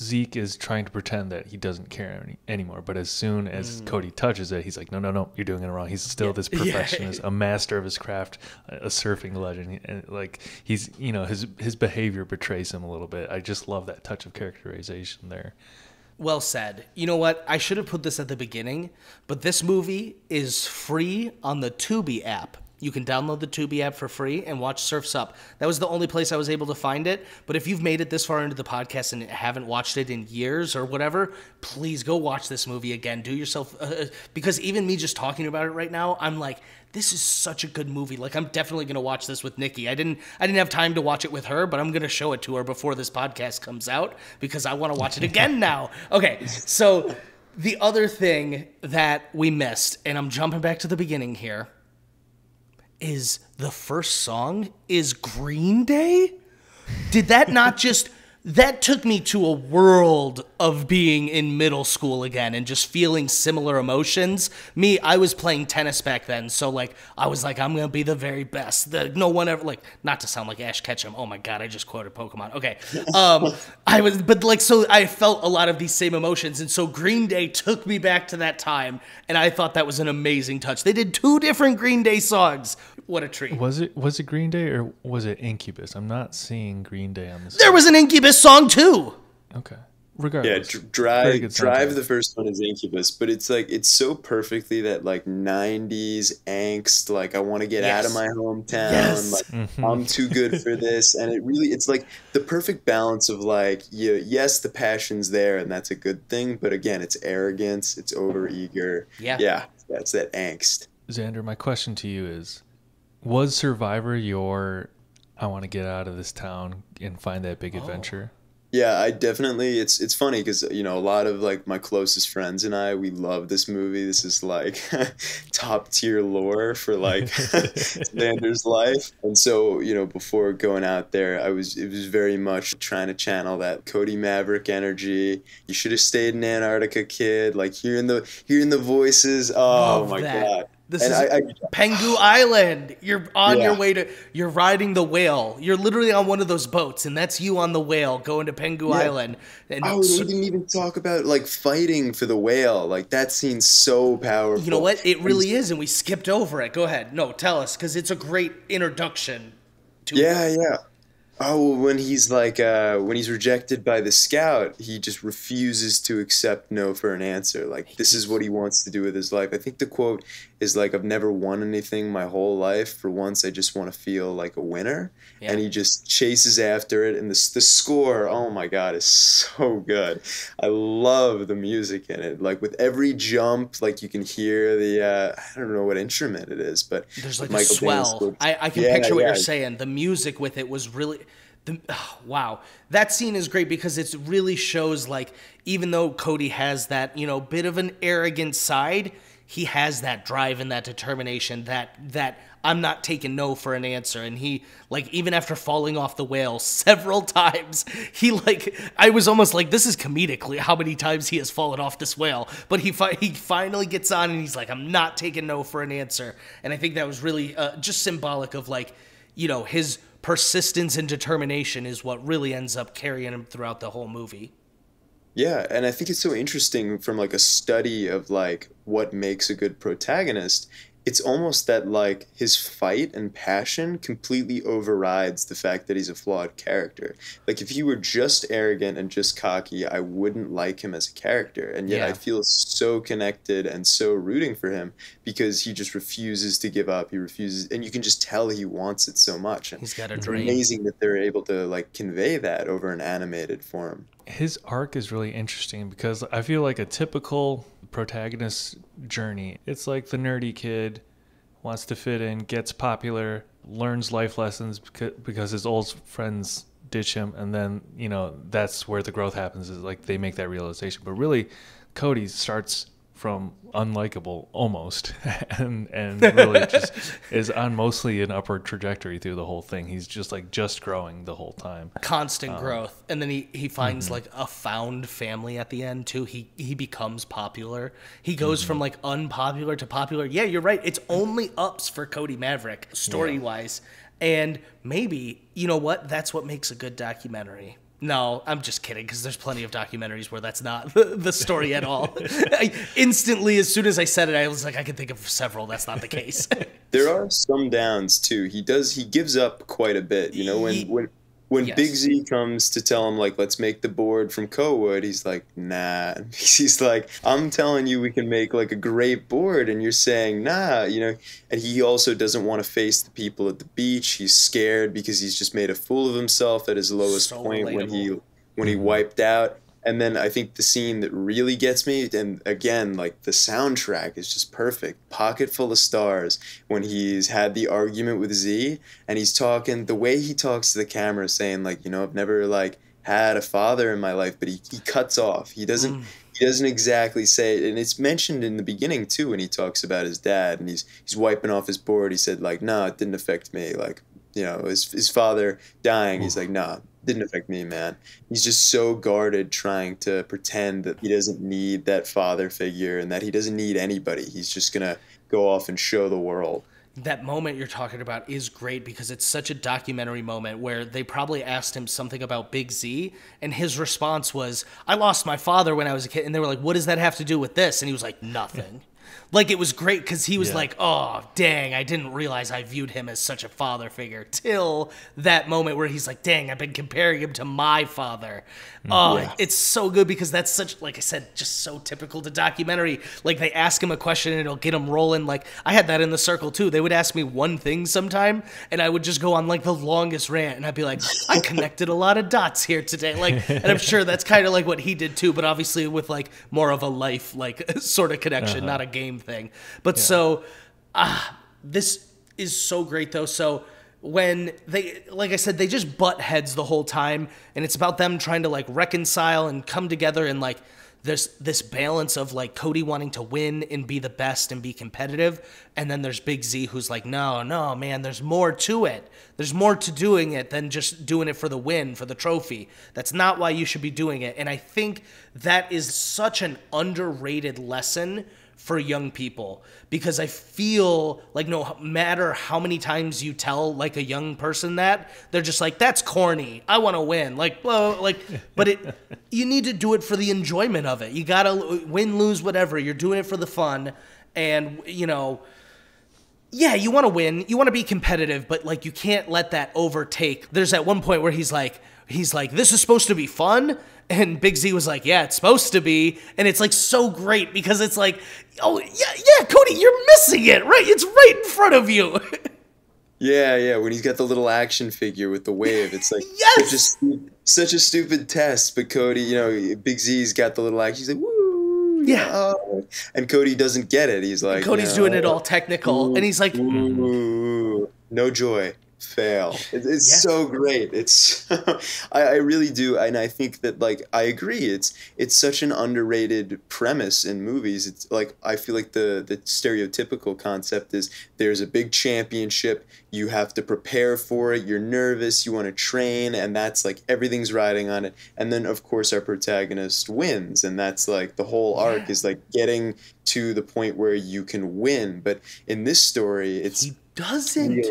Zeke is trying to pretend that he doesn't care anymore, but as soon as Cody touches it, he's like, no, no, no, you're doing it wrong. He's still this perfectionist, a master of his craft, a surfing legend. And like, he's, you know, his behavior betrays him a little bit. I just love that touch of characterization there. Well said. You know what? I should have put this at the beginning, but this movie is free on the Tubi app. You can download the Tubi app for free and watch Surf's Up. That was the only place I was able to find it. But if you've made it this far into the podcast and haven't watched it in years or whatever, please go watch this movie again. Do yourself, because even me just talking about it right now, I'm like, this is such a good movie. Like, I'm definitely going to watch this with Nikki. I didn't have time to watch it with her, but I'm going to show it to her before this podcast comes out because I want to watch it again now. Okay, so the other thing that we missed, and I'm jumping back to the beginning here, is the first song is Green Day? Did that not just... That took me to a world of being in middle school again and just feeling similar emotions. Me, I was playing tennis back then, so like I was like, I'm gonna be the very best. No one ever, like, not to sound like Ash Ketchum. Oh my God, I just quoted Pokemon. Okay, I was, but like, so I felt a lot of these same emotions, and so Green Day took me back to that time, and I thought that was an amazing touch. They did 2 different Green Day songs. What a treat. Was it Green Day or was it Incubus? I'm not seeing Green Day on this. There was an Incubus song too. Okay. Regardless. Yeah, Drive the first one is Incubus, but it's like it's so perfectly that like 90s angst, like I want to get out of my hometown, like I'm too good for this, and it really, it's like the perfect balance of like, yeah, yes, the passion's there and that's a good thing, but again, it's arrogance, it's overeager. Yeah. Yeah, that's that angst. Xander, my question to you is, was Survivor your, I want to get out of this town and find that big adventure? Yeah, I definitely, it's funny because, you know, a lot of like my closest friends and I, we love this movie. This is like top tier lore for like Xander's life. And so, you know, before going out there, it was very much trying to channel that Cody Maverick energy. You should have stayed in Antarctica, kid. Like hearing the voices. Oh my God. This and is Pengu Island. You're on your way to, you're riding the whale. You're literally on one of those boats, and that's you on the whale going to Pengu Island. And we didn't even talk about like fighting for the whale. Like that scene's so powerful. You know what? It really is, and we skipped over it. Go ahead. No, tell us, because it's a great introduction to it. Yeah. Oh, when he's rejected by the scout, he just refuses to accept no for an answer. Like, this is what he wants to do with his life. I think the quote is like, I've never won anything my whole life. For once, I just want to feel like a winner. Yeah. And he just chases after it. And the score, oh my God, is so good. I love the music in it. Like with every jump, like you can hear the, I don't know what instrument it is, but there's like a swell. I can picture what you're saying. The music with it was really... wow, that scene is great because it really shows, like, even though Cody has that, you know, bit of an arrogant side, he has that drive and that determination, that I'm not taking no for an answer. And he, like, even after falling off the whale several times, he, like, I was almost like, this is comedically how many times he has fallen off this whale, but he finally gets on and he's like, I'm not taking no for an answer. And I think that was really just symbolic of, like, you know, his persistence and determination is what really ends up carrying him throughout the whole movie. Yeah, and I think it's so interesting from like a study of like what makes a good protagonist. It's almost that like his fight and passion completely overrides the fact that he's a flawed character. Like if he were just arrogant and just cocky, I wouldn't like him as a character. And yet I feel so connected and so rooting for him because he just refuses to give up. He refuses, and you can just tell he wants it so much. And he's got a dream. It's amazing that they're able to like convey that over an animated form. His arc is really interesting because I feel like a typical protagonist's journey, it's like the nerdy kid wants to fit in, gets popular, learns life lessons because his old friends ditch him, and then, you know, that's where the growth happens, is like they make that realization. But really Cody starts from unlikable almost and really just is on mostly an upward trajectory through the whole thing. He's just like growing the whole time. Constant growth. And then he finds like a found family at the end too. He becomes popular. He goes from like unpopular to popular. Yeah, you're right. It's only ups for Cody Maverick story-wise. And maybe, you know what? That's what makes a good documentary. No, I'm just kidding, because there's plenty of documentaries where that's not the story at all. Instantly, as soon as I said it, I was like, I can think of several. That's not the case. There are some downs, too. He gives up quite a bit. You know, when Big Z comes to tell him, like, let's make the board from Cowood, he's like, nah. He's like, I'm telling you we can make, like, a great board, and you're saying, nah, you know. And he also doesn't want to face the people at the beach. He's scared because he's just made a fool of himself at his lowest point when he wiped out. And then I think the scene that really gets me, and again, like, the soundtrack is just perfect. Pocket Full of Stars, when he's had the argument with Z, and he's talking, the way he talks to the camera, saying, like, you know, I've never, like, had a father in my life, but he cuts off. He doesn't exactly say it, and it's mentioned in the beginning, too, when he talks about his dad, and he's wiping off his board. He said, like, nah, it didn't affect me. Like, you know, his father dying, he's like, nah. Didn't affect me, man. He's just so guarded, trying to pretend that he doesn't need that father figure and that he doesn't need anybody. He's just going to go off and show the world. That moment you're talking about is great because it's such a documentary moment where they probably asked him something about Big Z, and his response was, I lost my father when I was a kid. And they were like, what does that have to do with this? And he was like, nothing. Like, it was great because he was like, oh, dang, I didn't realize I viewed him as such a father figure till that moment where he's like, dang, I've been comparing him to my father. Oh, it's so good because that's such, like I said, just so typical to documentary. Like, they ask him a question and it'll get him rolling. Like, I had that in The Circle, too. They would ask me one thing sometime, and I would just go on, like, the longest rant, and I'd be like, I connected a lot of dots here today. Like, and I'm sure that's kind of like what he did, too, but obviously with, like, more of a life, like, sort of connection, not a game thing. But so this is so great, though. So when they, like I said, they just butt heads the whole time, and it's about them trying to, like, reconcile and come together, and, like, there's this balance of, like, Cody wanting to win and be the best and be competitive, and then there's Big Z who's like, no, man, there's more to it. There's more to doing it than just doing it for the win, for the trophy. That's not why you should be doing it. And I think that is such an underrated lesson for young people, because I feel like no matter how many times you tell, like, a young person that, they're just like, that's corny, I want to win, like, blah, like, but you need to do it for the enjoyment of it. You gotta win, lose, whatever, you're doing it for the fun. And, you know, yeah, you want to win, you want to be competitive, but, like, you can't let that overtake. There's that one point where he's like, this is supposed to be fun. And Big Z was like, yeah, it's supposed to be. And it's, like, so great because it's like, oh, yeah, Cody, you're missing it, right? It's right in front of you. Yeah, when he's got the little action figure with the wave. It's like, such a stupid test. But Cody, you know, Big Z's got the little action. He's like, woo. Yeah. Oh. And Cody doesn't get it. He's like, and Cody's doing it all technical. Ooh, and he's like, ooh, no joy. Fail. It's so great. It's I really do, and I think that, like, I agree. It's such an underrated premise in movies. It's like, I feel like the stereotypical concept is there's a big championship. You have to prepare for it. You're nervous. You want to train, and that's, like, everything's riding on it. And then, of course, our protagonist wins, and that's, like, the whole arc is, like, getting to the point where you can win. But in this story, it's he doesn't.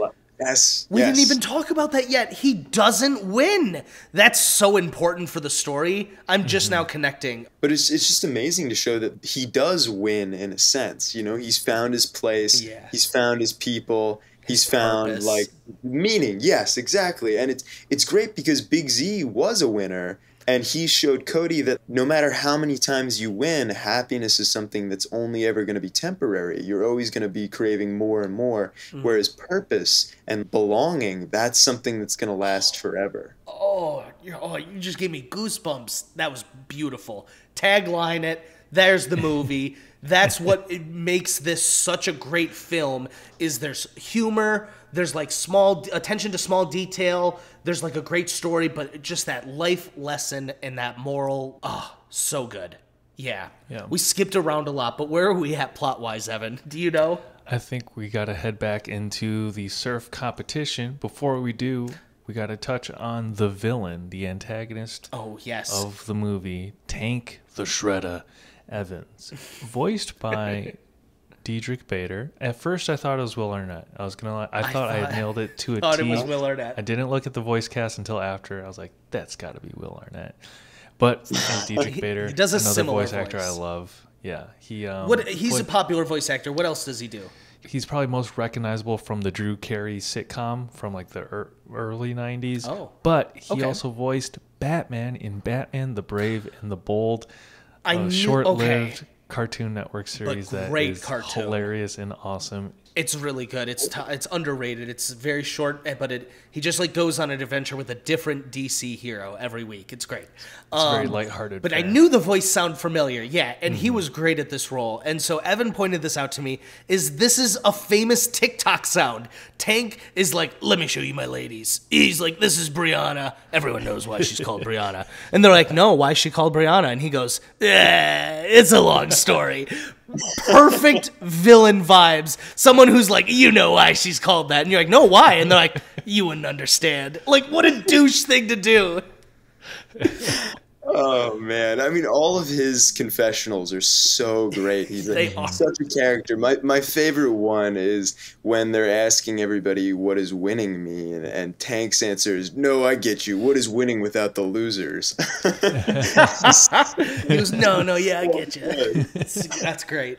Yes, we didn't even talk about that yet. He doesn't win. That's so important for the story. I'm just now connecting. But it's just amazing to show that he does win in a sense. You know, he's found his place. Yeah. He's found his people. He's found purpose. Like, meaning. Yes, exactly. And it's great because Big Z was a winner. And he showed Cody that no matter how many times you win, happiness is something that's only ever going to be temporary. You're always going to be craving more and more. Whereas purpose and belonging, that's something that's going to last forever. Oh, you just gave me goosebumps. That was beautiful. Tagline it. There's the movie. That's what makes this such a great film, is there's humor. There's, like, small attention to small detail. There's, like, a great story, but just that life lesson and that moral. Oh, so good. Yeah. We skipped around a lot, but where are we at plot-wise, Evan? Do you know? I think we got to head back into the surf competition. Before we do, we got to touch on the villain, the antagonist of the movie, Tank the Shredder Evans, voiced by Diedrich Bader. At first, I thought it was Will Arnett. I was going to lie. I thought I had nailed it to a T. I thought it was Will Arnett. I didn't look at the voice cast until after. I was like, that's got to be Will Arnett. But Diedrich Bader, he does another voice actor I love. Yeah, he's a popular voice actor. What else does he do? He's probably most recognizable from the Drew Carey sitcom from like the early 90s. Oh, but he also voiced Batman in Batman the Brave and the Bold, short-lived Cartoon Network series that is hilarious and awesome. It's really good. It's underrated. It's very short, but he just like goes on an adventure with a different DC hero every week. It's great. It's very lighthearted. But I knew the voice sound familiar. Yeah, and he was great at this role. And so Evan pointed this out to me. This is a famous TikTok sound. Tank is like, let me show you my ladies. He's like, this is Brianna. Everyone knows why she's called Brianna. And they're like, no, why is she called Brianna? And he goes, it's a long story. Perfect villain vibes. Someone who's like, you know why she's called that. And you're like, no, why? And they're like, you wouldn't understand. Like, what a douche thing to do. Oh, man. I mean, all of his confessionals are so great. He's such a character. My favorite one is when they're asking everybody, what does winning mean? And Tank's answer is, no, I get you. What is winning without the losers? He goes, no, yeah, I get you. That's great.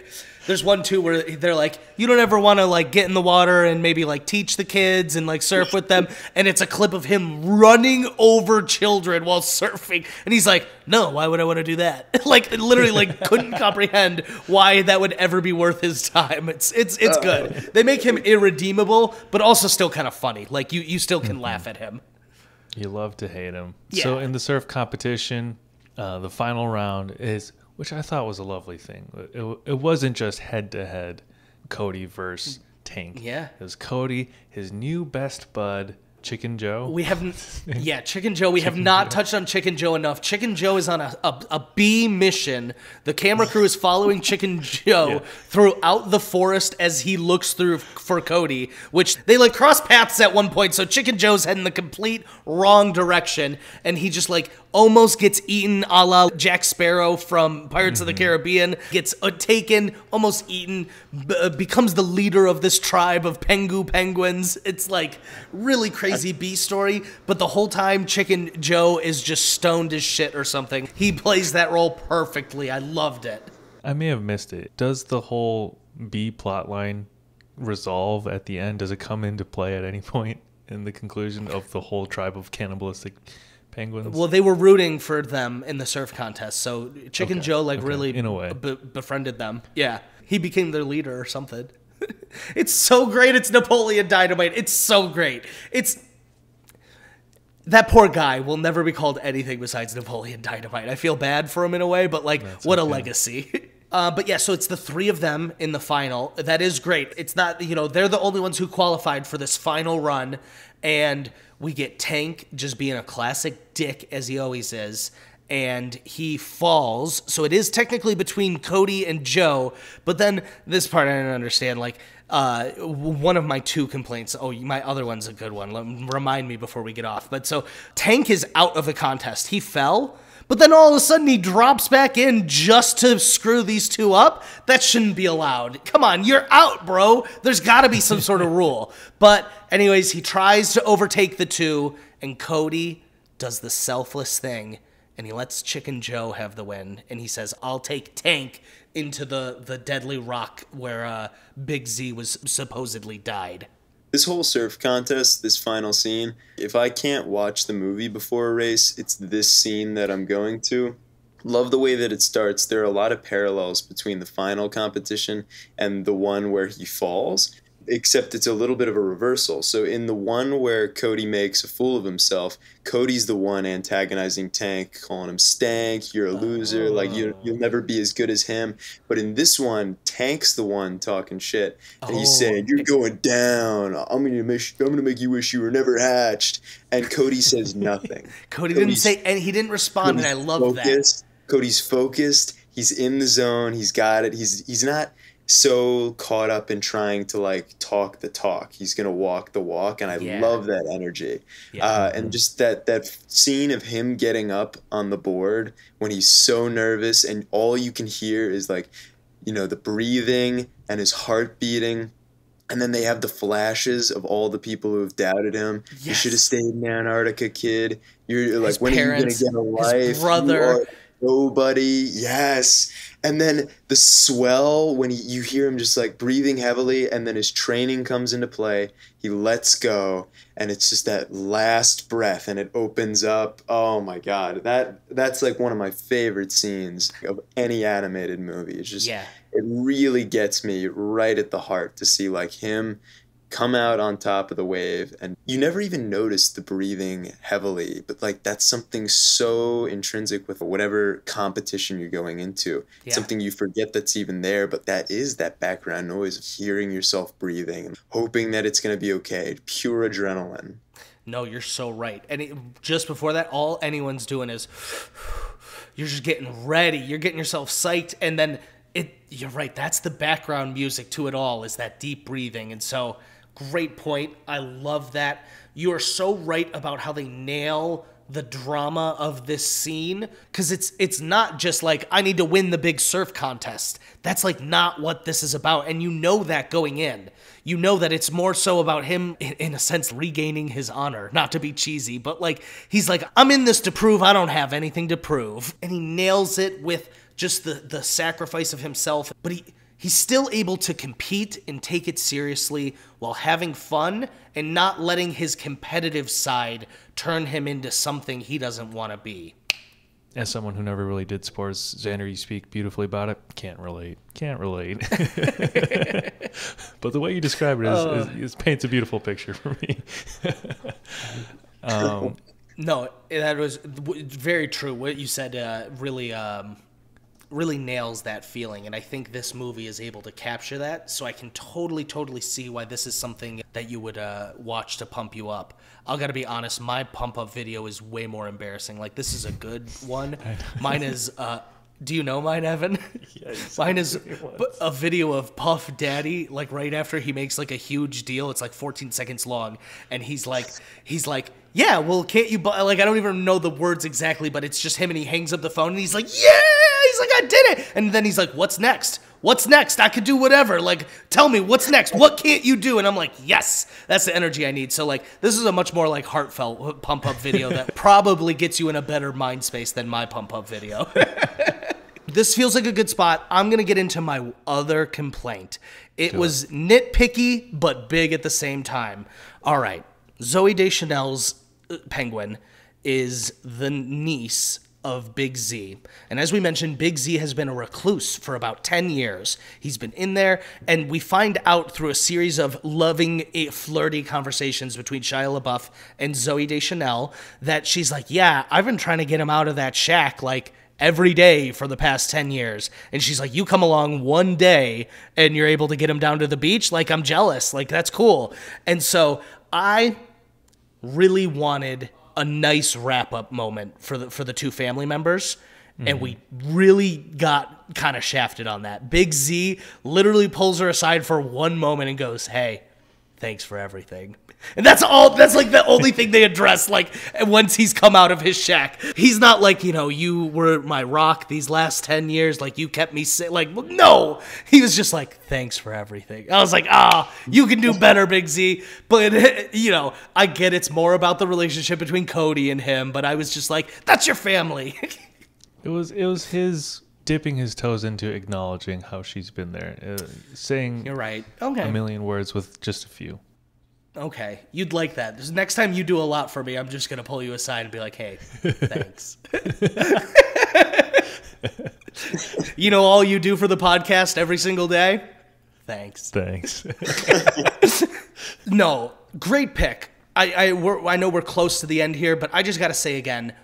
There's one, too, where they're like, you don't ever want to, like, get in the water and maybe, like, teach the kids and, like, surf with them. And it's a clip of him running over children while surfing. And he's like, no, why would I want to do that? Like, literally, like, couldn't comprehend why that would ever be worth his time. It's good. They make him irredeemable, but also still kind of funny. Like, you still can laugh at him. You love to hate him. Yeah. So in the surf competition, the final round is... which I thought was a lovely thing. It wasn't just head-to-head Cody versus Tank. Yeah. It was Cody, his new best bud, Chicken Joe. We have not touched on Chicken Joe enough. Chicken Joe is on a B mission. The camera crew is following Chicken Joe throughout the forest as he looks through for Cody, which they like cross paths at one point. So Chicken Joe's heading the complete wrong direction, and he just like almost gets eaten, a la Jack Sparrow from Pirates of the Caribbean. Gets taken, almost eaten, becomes the leader of this tribe of penguins. It's like really crazy. B story, but the whole time Chicken Joe is just stoned as shit or something. He plays that role perfectly. I loved it. I may have missed it. Does the whole B plot line resolve at the end? Does it come into play at any point in the conclusion of the whole tribe of cannibalistic penguins? Well, they were rooting for them in the surf contest, so Chicken Joe really in a way befriended them. Yeah, he became their leader or something. It's so great. It's Napoleon Dynamite. It's so great. It's that poor guy will never be called anything besides Napoleon Dynamite. I feel bad for him in a way, but like, what a legacy. But yeah, so it's the three of them in the final. That is great. It's not, you know, they're the only ones who qualified for this final run. And we get Tank just being a classic dick as he always is. And he falls, so it is technically between Cody and Joe, but then this part I don't understand, like, one of my two complaints, my other one's a good one, remind me before we get off, but so Tank is out of the contest, he fell, but then all of a sudden he drops back in just to screw these two up? That shouldn't be allowed. Come on, you're out, bro. There's gotta be some sort of rule. But anyways, he tries to overtake the two, and Cody does the selfless thing. And he lets Chicken Joe have the win. And he says, I'll take Tank into the deadly rock where Big Z was supposedly died. This whole surf contest, this final scene, if I can't watch the movie before a race, it's this scene that I'm going to. Love the way that it starts. There are a lot of parallels between the final competition and the one where he falls, except it's a little bit of a reversal. So in the one where Cody makes a fool of himself, Cody's the one antagonizing Tank, calling him stank, you're a loser, like you'll never be as good as him. But in this one, Tank's the one talking shit. And he's saying, you're going down. I'm gonna make you wish you were never hatched. And Cody says nothing. Cody didn't say, and he didn't respond, and I love that. Cody's focused. He's in the zone. He's got it. He's not so caught up in trying to like talk the talk. He's gonna walk the walk, and I love that energy. Yeah. And just that scene of him getting up on the board when he's so nervous, and all you can hear is like, you know, the breathing and his heart beating. And then they have the flashes of all the people who have doubted him. Yes. You should have stayed in Antarctica, kid. You're like, when parents, are you going to get a life? His brother. Nobody. Yes. And then the swell when you hear him just like breathing heavily, and then his training comes into play. He lets go, and it's just that last breath, and it opens up. Oh, my God. That's like one of my favorite scenes of any animated movie. It's just... yeah. It really gets me right at the heart to see like him come out on top of the wave, and you never even notice the breathing heavily, but like that's something so intrinsic with whatever competition you're going into. Yeah. Something you forget that's even there, but that is that background noise of hearing yourself breathing and hoping that it's going to be okay. Pure adrenaline. No, you're so right. And just before that, all anyone's doing is you're just getting ready. You're getting yourself psyched, and then you're right. That's the background music to it all, is that deep breathing. And so, great point. I love that. You are so right about how they nail the drama of this scene, because it's not just like, I need to win the big surf contest. That's like not what this is about. And you know that going in. You know that it's more so about him, in a sense, regaining his honor. Not to be cheesy, but like, he's like, I'm in this to prove I don't have anything to prove. And he nails it with just the sacrifice of himself, but he's still able to compete and take it seriously while having fun and not letting his competitive side turn him into something he doesn't want to be. As someone who never really did sports, Xander, you speak beautifully about it. Can't relate. Can't relate. But the way you describe it is paints a beautiful picture for me. No, that was very true. What you said really nails that feeling, and I think this movie is able to capture that, so I can totally see why this is something that you would watch to pump you up. I've got to be honest, my pump up video is way more embarrassing. Like, this is a good one. Mine is, do you know mine, Evan? Yes. Mine is a video of Puff Daddy, like right after he makes like a huge deal. It's like 14 seconds long, and he's like, yeah, well, can't you, like, I don't even know the words exactly, but it's just him, and he hangs up the phone, and he's like, yeah! He's like, I did it! And then he's like, what's next? What's next? I could do whatever. Like, tell me, what's next? What can't you do? And I'm like, yes! That's the energy I need. So, like, this is a much more, like, heartfelt pump-up video that probably gets you in a better mind space than my pump-up video. This feels like a good spot. I'm going to get into my other complaint. It was nitpicky, but big at the same time. All right. Zooey Deschanel's Penguin is the niece of Big Z. And as we mentioned, Big Z has been a recluse for about 10 years. He's been in there, and we find out through a series of loving, flirty conversations between Shia LaBeouf and Zooey Deschanel that she's like, yeah, I've been trying to get him out of that shack like every day for the past 10 years. And she's like, you come along one day and you're able to get him down to the beach? Like, I'm jealous. Like, that's cool. And so I really wanted a nice wrap-up moment for the two family members, and we really got kind of shafted on that. Big Z literally pulls her aside for one moment and goes, hey, thanks for everything. And that's all. That's like the only thing they address. Like, once he's come out of his shack, he's not like, you know, you were my rock these last 10 years. Like, you kept me sick. Like, no, he was just like, thanks for everything. I was like, ah, you can do better, Big Z. But you know, I get it's more about the relationship between Cody and him. But I was just like, that's your family. It was his dipping his toes into acknowledging how she's been there, saying you're right. Okay, a million words with just a few. Okay, you'd like that. Next time you do a lot for me, I'm just going to pull you aside and be like, hey, thanks. You know all you do for the podcast every single day? Thanks. Thanks. No, great pick. I know we're close to the end here, but I just got to say again,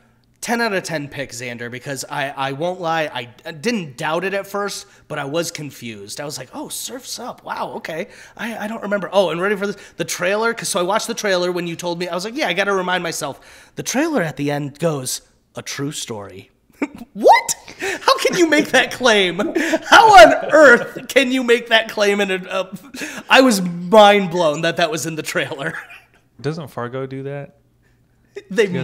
10 out of 10 pick, Xander, because I won't lie, I didn't doubt it at first, but I was confused. I was like, oh, Surf's Up. Wow, okay. I don't remember. Oh, and ready for this? The trailer? So I watched the trailer when you told me. I was like, yeah, I got to remind myself. The trailer at the end goes, a true story. What? How can you make that claim? How on earth can you make that claim? And I was mind blown that that was in the trailer. Doesn't Fargo do that? They might.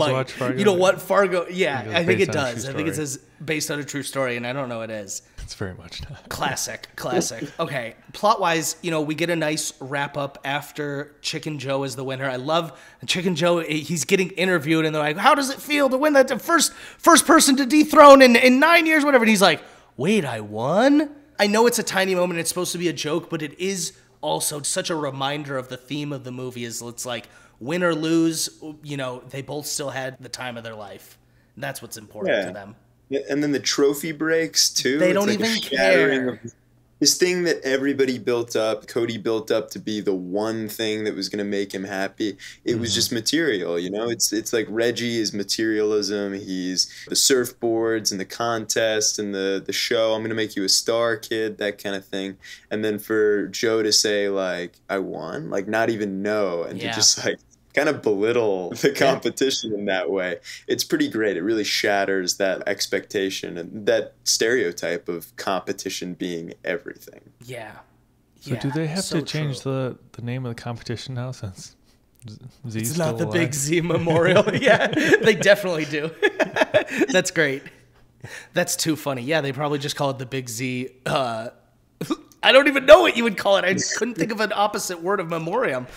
You know what? Fargo, yeah, I think it does. I think it says based on a true story, and I don't know what it is. It's very much not. Classic, classic. Okay, plot-wise, you know, we get a nice wrap-up after Chicken Joe is the winner. I love Chicken Joe. He's getting interviewed, and they're like, how does it feel to win that? The first person to dethrone in 9 years, whatever. And he's like, wait, I won? I know it's a tiny moment. It's supposed to be a joke, but it is also such a reminder of the theme of the movie is it's like, win or lose, you know, they both still had the time of their life. That's what's important to them. And then the trophy breaks, too. They don't even care. This thing that everybody built up, Cody built up to be the one thing that was going to make him happy, it was just material, you know? It's like Reggie is materialism. He's the surfboards and the contest and the show. I'm going to make you a star, kid, that kind of thing. And then for Joe to say, like, I won, like, not even know, and to just, like, kind of belittle the competition in that way. It's pretty great. It really shatters that expectation and that stereotype of competition being everything. Yeah. So do they have to change the name of the competition now since Z's it's not the alive? Big Z Memorial. Yeah, they definitely do. That's great. That's too funny. Yeah, they probably just call it the Big Z. I don't even know what you would call it. I just couldn't think of an opposite word of memoriam.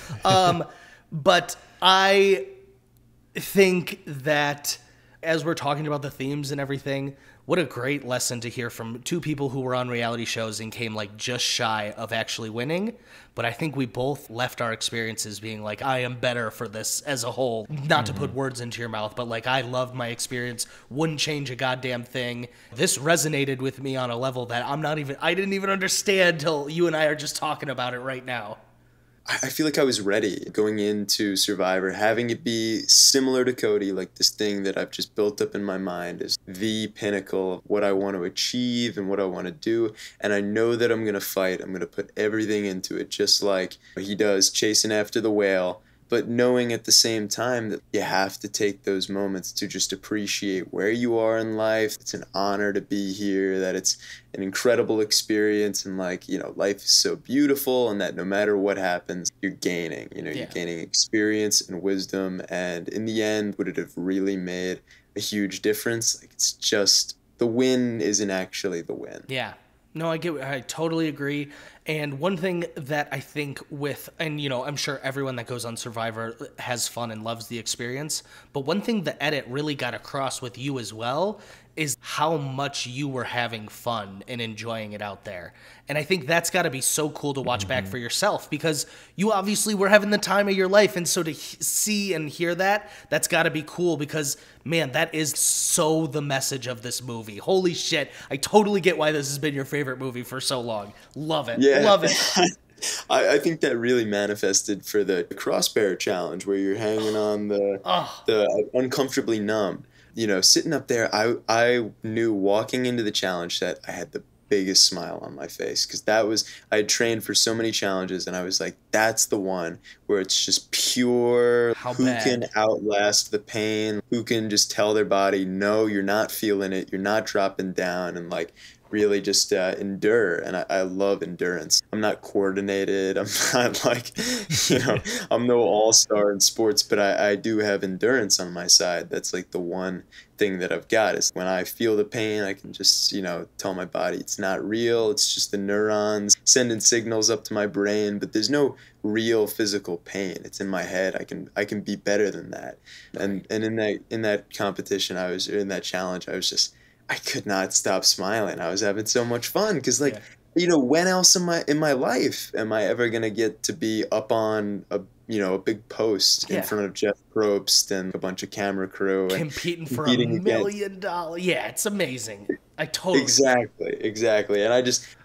But I think that as we're talking about the themes and everything, what a great lesson to hear from two people who were on reality shows and came like just shy of actually winning. But I think we both left our experiences being like, I am better for this as a whole. Not to put words into your mouth, but like, I loved my experience, wouldn't change a goddamn thing. This resonated with me on a level that I didn't even understand till you and I are just talking about it right now. I feel like I was ready going into Survivor, having it be similar to Cody, like this thing that I've just built up in my mind is the pinnacle of what I want to achieve and what I want to do. And I know that I'm going to fight. I'm going to put everything into it, just like he does, chasing after the whale. But knowing at the same time that you have to take those moments to just appreciate where you are in life. It's an honor to be here, that it's an incredible experience, and like, you know, life is so beautiful, and that no matter what happens, you're gaining, you know, you're gaining experience and wisdom. And in the end, would it have really made a huge difference? Like, it's just the win isn't actually the win. Yeah. No, I totally agree. And one thing that I think and you know, I'm sure everyone that goes on Survivor has fun and loves the experience, but one thing the edit really got across with you as well is how much you were having fun and enjoying it out there. And I think that's got to be so cool to watch back for yourself, because you obviously were having the time of your life. And so to see and hear that, that's got to be cool, because man, that is so the message of this movie. Holy shit. I totally get why this has been your favorite movie for so long. Love it. Yeah. Love it. I think that really manifested for the Crossbear Challenge, where you're hanging on the uncomfortably numb. You know, sitting up there, I knew walking into the challenge set, I had the biggest smile on my face, because that was, I had trained for so many challenges, and I was like, that's the one where it's just pure, who can outlast the pain, who can just tell their body, no, you're not feeling it, you're not dropping down, and like really just endure. And I love endurance. I'm not coordinated. I'm not like, you know, I'm no all-star in sports, but I do have endurance on my side. That's like the one thing that I've got, is when I feel the pain, I can just, you know, tell my body it's not real. It's just the neurons sending signals up to my brain, but there's no real physical pain. It's in my head. I can be better than that. And in that competition, in that challenge, I was just, I could not stop smiling. I was having so much fun, because like, you know, when else in my life am I ever going to get to be up on a, you know, a big post in front of Jeff Probst and a bunch of camera crew competing for $1 million. Yeah, it's amazing. I totally Exactly. And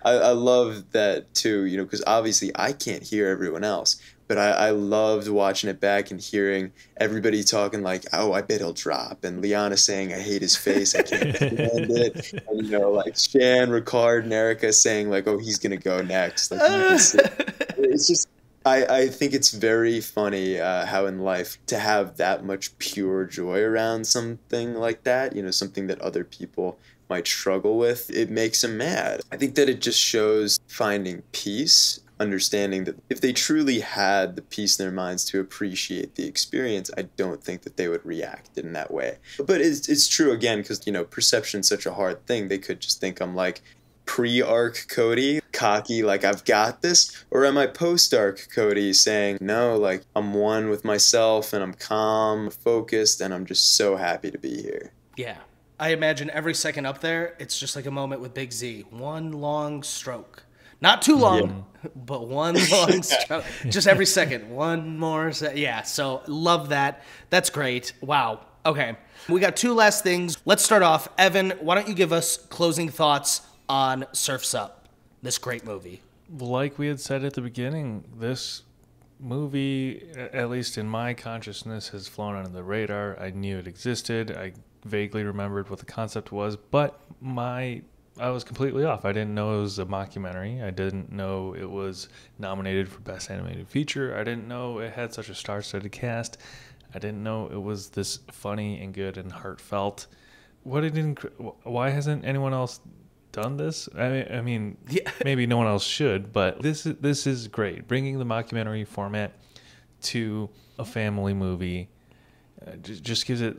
I love that too, you know, because obviously I can't hear everyone else. But I loved watching it back and hearing everybody talking like, oh, I bet he'll drop. And Liana saying, I hate his face. I can't stand it. And, you know, like Shan, Ricard, and Erica saying like, oh, he's going to go next. Like, it's just I think it's very funny how in life to have that much pure joy around something like that, you know, something that other people might struggle with, it makes them mad. I think that it just shows finding peace, understanding that if they truly had the peace in their minds to appreciate the experience, I don't think that they would react in that way. But it's true, again, because, you know, perception's such a hard thing. They could just think I'm like pre-arc Cody, cocky, like I've got this, or am I post-arc Cody saying, no, like I'm one with myself and I'm calm, focused, and I'm just so happy to be here. Yeah. I imagine every second up there, it's just like a moment with Big Z. One long stroke. Not too long, yeah, but one long stroke. Just every second. One more. Yeah, so love that. That's great. Wow. Okay. We got two last things. Let's start off. Evan, why don't you give us closing thoughts on Surf's Up, this great movie? Like we had said at the beginning, this movie, at least in my consciousness, has flown under the radar. I knew it existed. I vaguely remembered what the concept was, but I was completely off. I didn't know it was a mockumentary. I didn't know it was nominated for Best Animated Feature. I didn't know it had such a star-studded cast. I didn't know it was this funny and good and heartfelt. Why hasn't anyone else done this? I mean, yeah, maybe no one else should, but this is great. Bringing the mockumentary format to a family movie just gives it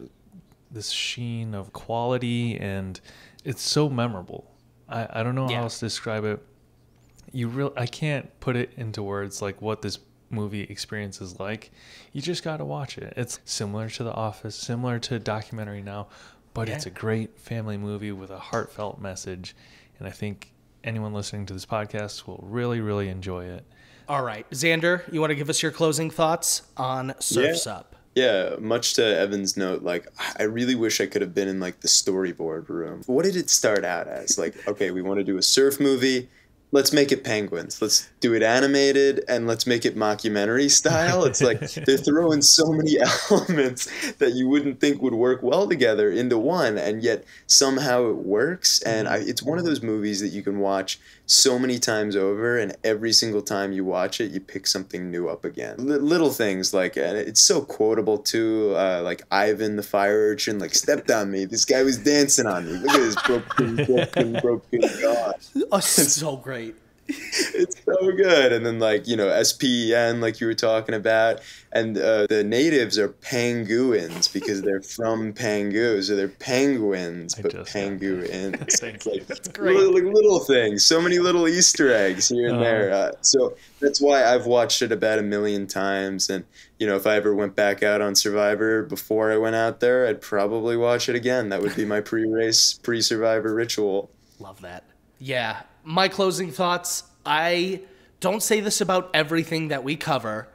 this sheen of quality, and it's so memorable. I don't know, yeah, how else to describe it. I can't put it into words like what this movie experience is like. You just got to watch it. It's similar to The Office, similar to Documentary Now, but yeah, it's a great family movie with a heartfelt message, and I think anyone listening to this podcast will really, really enjoy it. All right, Xander, you want to give us your closing thoughts on Surf's Up? Yeah, much to Evan's note, like, I really wish I could have been in, like, the storyboard room. What did it start out as? Like, okay, we want to do a surf movie. Let's make it penguins. Let's do it animated, and let's make it mockumentary style. It's like they're throwing so many elements that you wouldn't think would work well together into one, and yet somehow it works. And it's one of those movies that you can watch so many times over, and every single time you watch it, you pick something new up again. Little things like, and it's so quotable too, like Ivan the fire urchin, like, stepped on me, this guy was dancing on me, look at this broken God. Oh, so great. It's so good. And then, like, you know, SPEN, like you were talking about, and the natives are Panguins because they're from Pangu, so they're penguins, but Panguins. Thank you. That's great. Little things, so many little Easter eggs here and there. So that's why I've watched it about 1 million times. And, you know, if I ever went back out on Survivor before I went out there, I'd probably watch it again. That would be my pre-race, pre-Survivor ritual. Love that. Yeah. My closing thoughts, I don't say this about everything that we cover,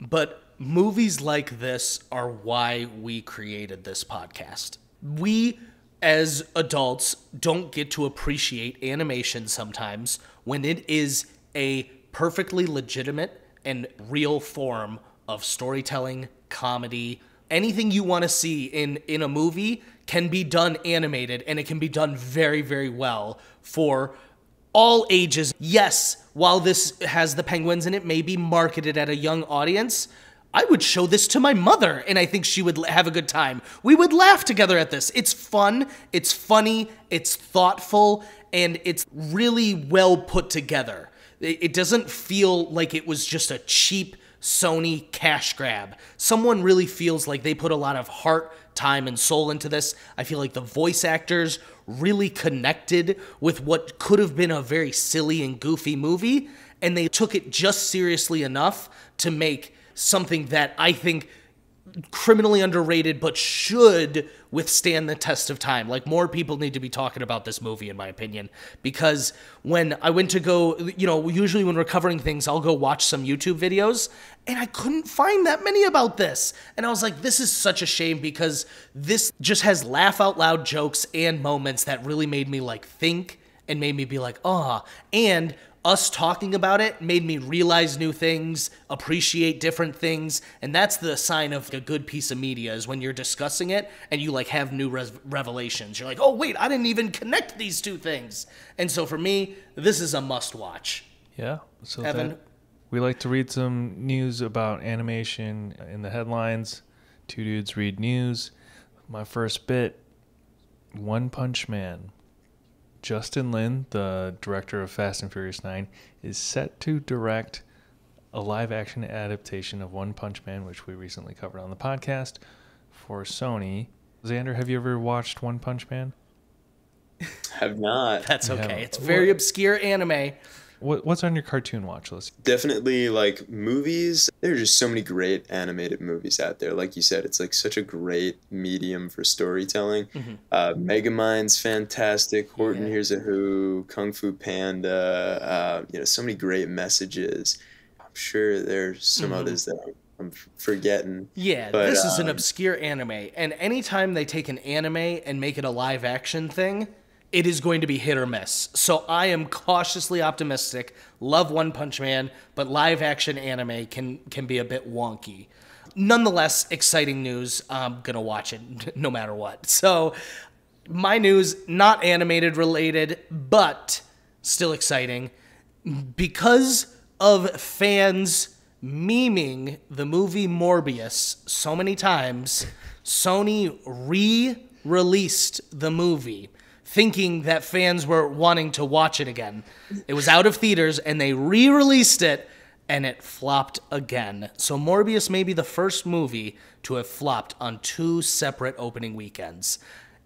but movies like this are why we created this podcast. We, as adults, don't get to appreciate animation sometimes when it is a perfectly legitimate and real form of storytelling, comedy. Anything you want to see in a movie can be done animated, and it can be done very, very well for all ages. Yes, while this has the penguins and it may be marketed at a young audience, I would show this to my mother, and I think she would have a good time. We would laugh together at this. It's fun, it's funny, it's thoughtful, and it's really well put together. It doesn't feel like it was just a cheap Sony cash grab. Someone really feels like they put a lot of heart, time, and soul into this. I feel like the voice actors really connected with what could have been a very silly and goofy movie, and they took it just seriously enough to make something that I think criminally underrated but should withstand the test of time. Like, more people need to be talking about this movie, in my opinion, because when I went to go, you know, usually when we're covering things, I'll go watch some YouTube videos, and I couldn't find that many about this. And I was like, this is such a shame, because this just has laugh out loud jokes and moments that really made me, like, think, and made me be like, ah, and us talking about it made me realize new things, appreciate different things, and that's the sign of a good piece of media, is when you're discussing it and you, like, have new revelations. You're like, oh, wait, I didn't even connect these two things. And so for me, this is a must-watch. Yeah. So Evan, We like to read some news about animation in the headlines. Two dudes read news. My first bit, One Punch Man. Justin Lin, the director of Fast and Furious 9, is set to direct a live-action adaptation of One Punch Man, which we recently covered on the podcast, for Sony. Xander, have you ever watched One Punch Man? Have not. That's okay. It's very obscure anime. What's on your cartoon watch list? Definitely, like, movies. There are just so many great animated movies out there. Like you said, it's, like, such a great medium for storytelling. Mm-hmm. Megamind's fantastic. Horton Hears a Who. Kung Fu Panda. You know, so many great messages. I'm sure there's some others that I'm forgetting. Yeah, but this is an obscure anime. And anytime they take an anime and make it a live-action thing, it is going to be hit or miss. So I am cautiously optimistic. Love One Punch Man, but live action anime can be a bit wonky. Nonetheless, exciting news. I'm going to watch it no matter what. So my news, not animated related, but still exciting. Because of fans memeing the movie Morbius so many times, Sony re-released the movie, thinking that fans were wanting to watch it again. It was out of theaters, and they re-released it, and it flopped again. So Morbius may be the first movie to have flopped on two separate opening weekends.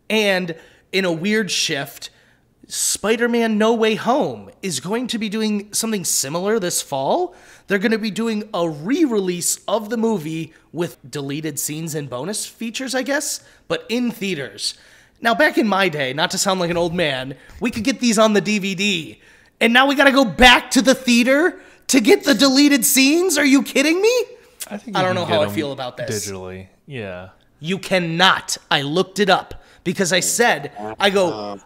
And in a weird shift, Spider-Man No Way Home is going to be doing something similar this fall. They're going to be doing a re-release of the movie with deleted scenes and bonus features, I guess, but in theaters. Now, back in my day, not to sound like an old man, we could get these on the DVD. And now we got to go back to the theater to get the deleted scenes? Are you kidding me? I don't know how I feel about this. Digitally, yeah. You cannot. I looked it up because I said, I go,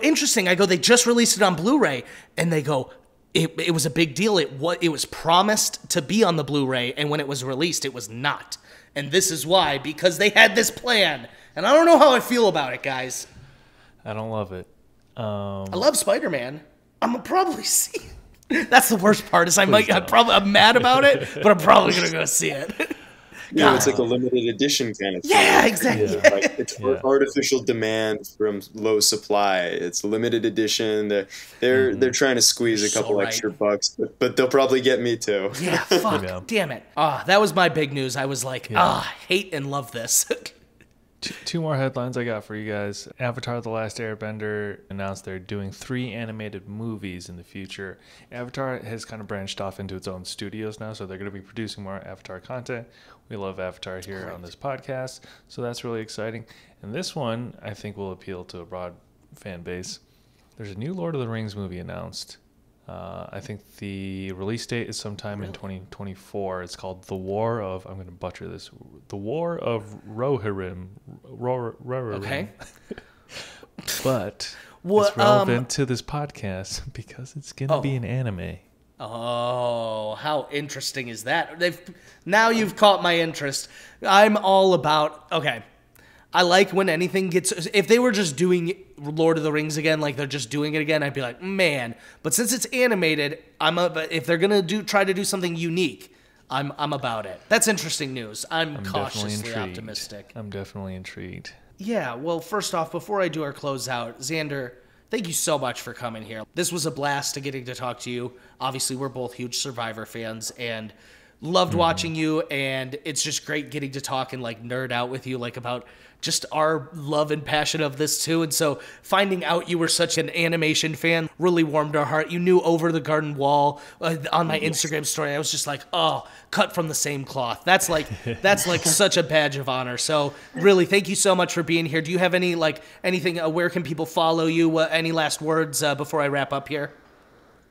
interesting. I go, they just released it on Blu-ray. And they go, it was a big deal. It was promised to be on the Blu-ray. And when it was released, it was not. And this is why, because they had this plan. And I don't know how I feel about it, guys. I don't love it. I love Spider-Man. I'm going to probably see it. That's the worst part is I'm mad about it, but I'm probably going to go see it. You know, it's like a limited edition kind of thing. Yeah, exactly. Yeah. Like it's artificial demand from low supply. It's limited edition. They're trying to squeeze a couple extra bucks, but they'll probably get me too. Yeah, fuck. Yeah. Damn it. That was my big news. I was like, hate and love this. Two more headlines I got for you guys. Avatar: The Last Airbender announced they're doing 3 animated movies in the future. Avatar has kind of branched off into its own studios now, so they're going to be producing more Avatar content. We love Avatar here on this podcast, so that's really exciting. And this one, I think, will appeal to a broad fan base. There's a new Lord of the Rings movie announced. I think the release date is sometime in 2024. It's called The War of Rohirrim. Okay. But it's relevant to this podcast because it's going to be an anime. Oh, how interesting is that? Now you've caught my interest. I'm all about... Okay. I like when anything gets... If they were just doing Lord of the Rings again, like they're just doing it again, I'd be like, man. But since it's animated, if they're going to try to do something unique, I'm about it. That's interesting news. I'm cautiously optimistic. I'm definitely intrigued. Yeah, well, first off, before I do our closeout, Xander, thank you so much for coming here. This was a blast getting to talk to you. Obviously, we're both huge Survivor fans, and... Loved watching you, and it's just great getting to talk and, like, nerd out with you, like, about just our love and passion of this, too. And so finding out you were such an animation fan really warmed our heart. You knew Over the Garden Wall on my Instagram story. I was just like, cut from the same cloth. That's like such a badge of honor. So really, thank you so much for being here. Do you have any, like, anything, where can people follow you? Any last words before I wrap up here?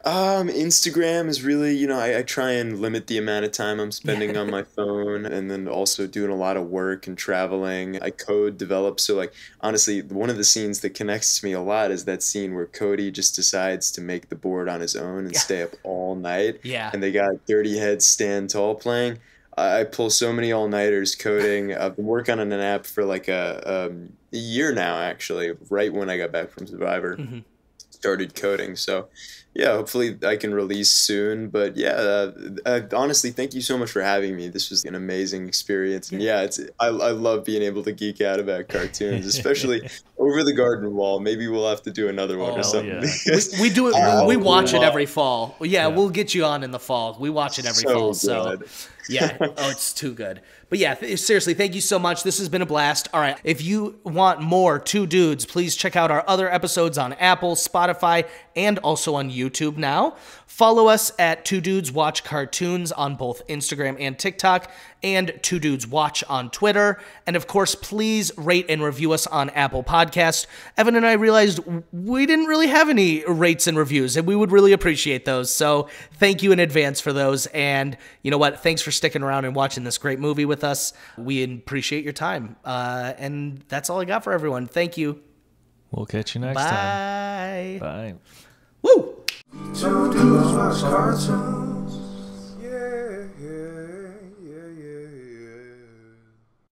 Instagram is really, you know, I try and limit the amount of time I'm spending on my phone, and then also doing a lot of work and traveling. I develop. So, like, honestly, one of the scenes that connects to me a lot is that scene where Cody just decides to make the board on his own and stay up all night. Yeah. And they got Dirty Heads Stand Tall playing. I pull so many all-nighters coding. I've been working on an app for like a year now, actually, right when I got back from Survivor. Mm-hmm. started coding. So yeah, hopefully I can release soon. But yeah, honestly, thank you so much for having me. This was an amazing experience. And yeah, I love being able to geek out about cartoons, especially Over the Garden Wall. Maybe we'll have to do another one or something. Yeah. we do it. We watch it every fall. Yeah, we'll get you on in the fall. We watch it every fall. So yeah, it's too good. But yeah, seriously, thank you so much. This has been a blast. All right, if you want more Two Dudes, please check out our other episodes on Apple, Spotify, and also on YouTube now. Follow us at Two Dudes Watch Cartoons on both Instagram and TikTok, and Two Dudes Watch on Twitter. And of course, please rate and review us on Apple Podcast. Evan and I realized we didn't really have any rates and reviews, and we would really appreciate those. So thank you in advance for those. And you know what? Thanks for sticking around and watching this great movie with us. We appreciate your time. And that's all I got for everyone. Thank you. We'll catch you next time. Bye. Woo! Two Dudes Watch Cartoons.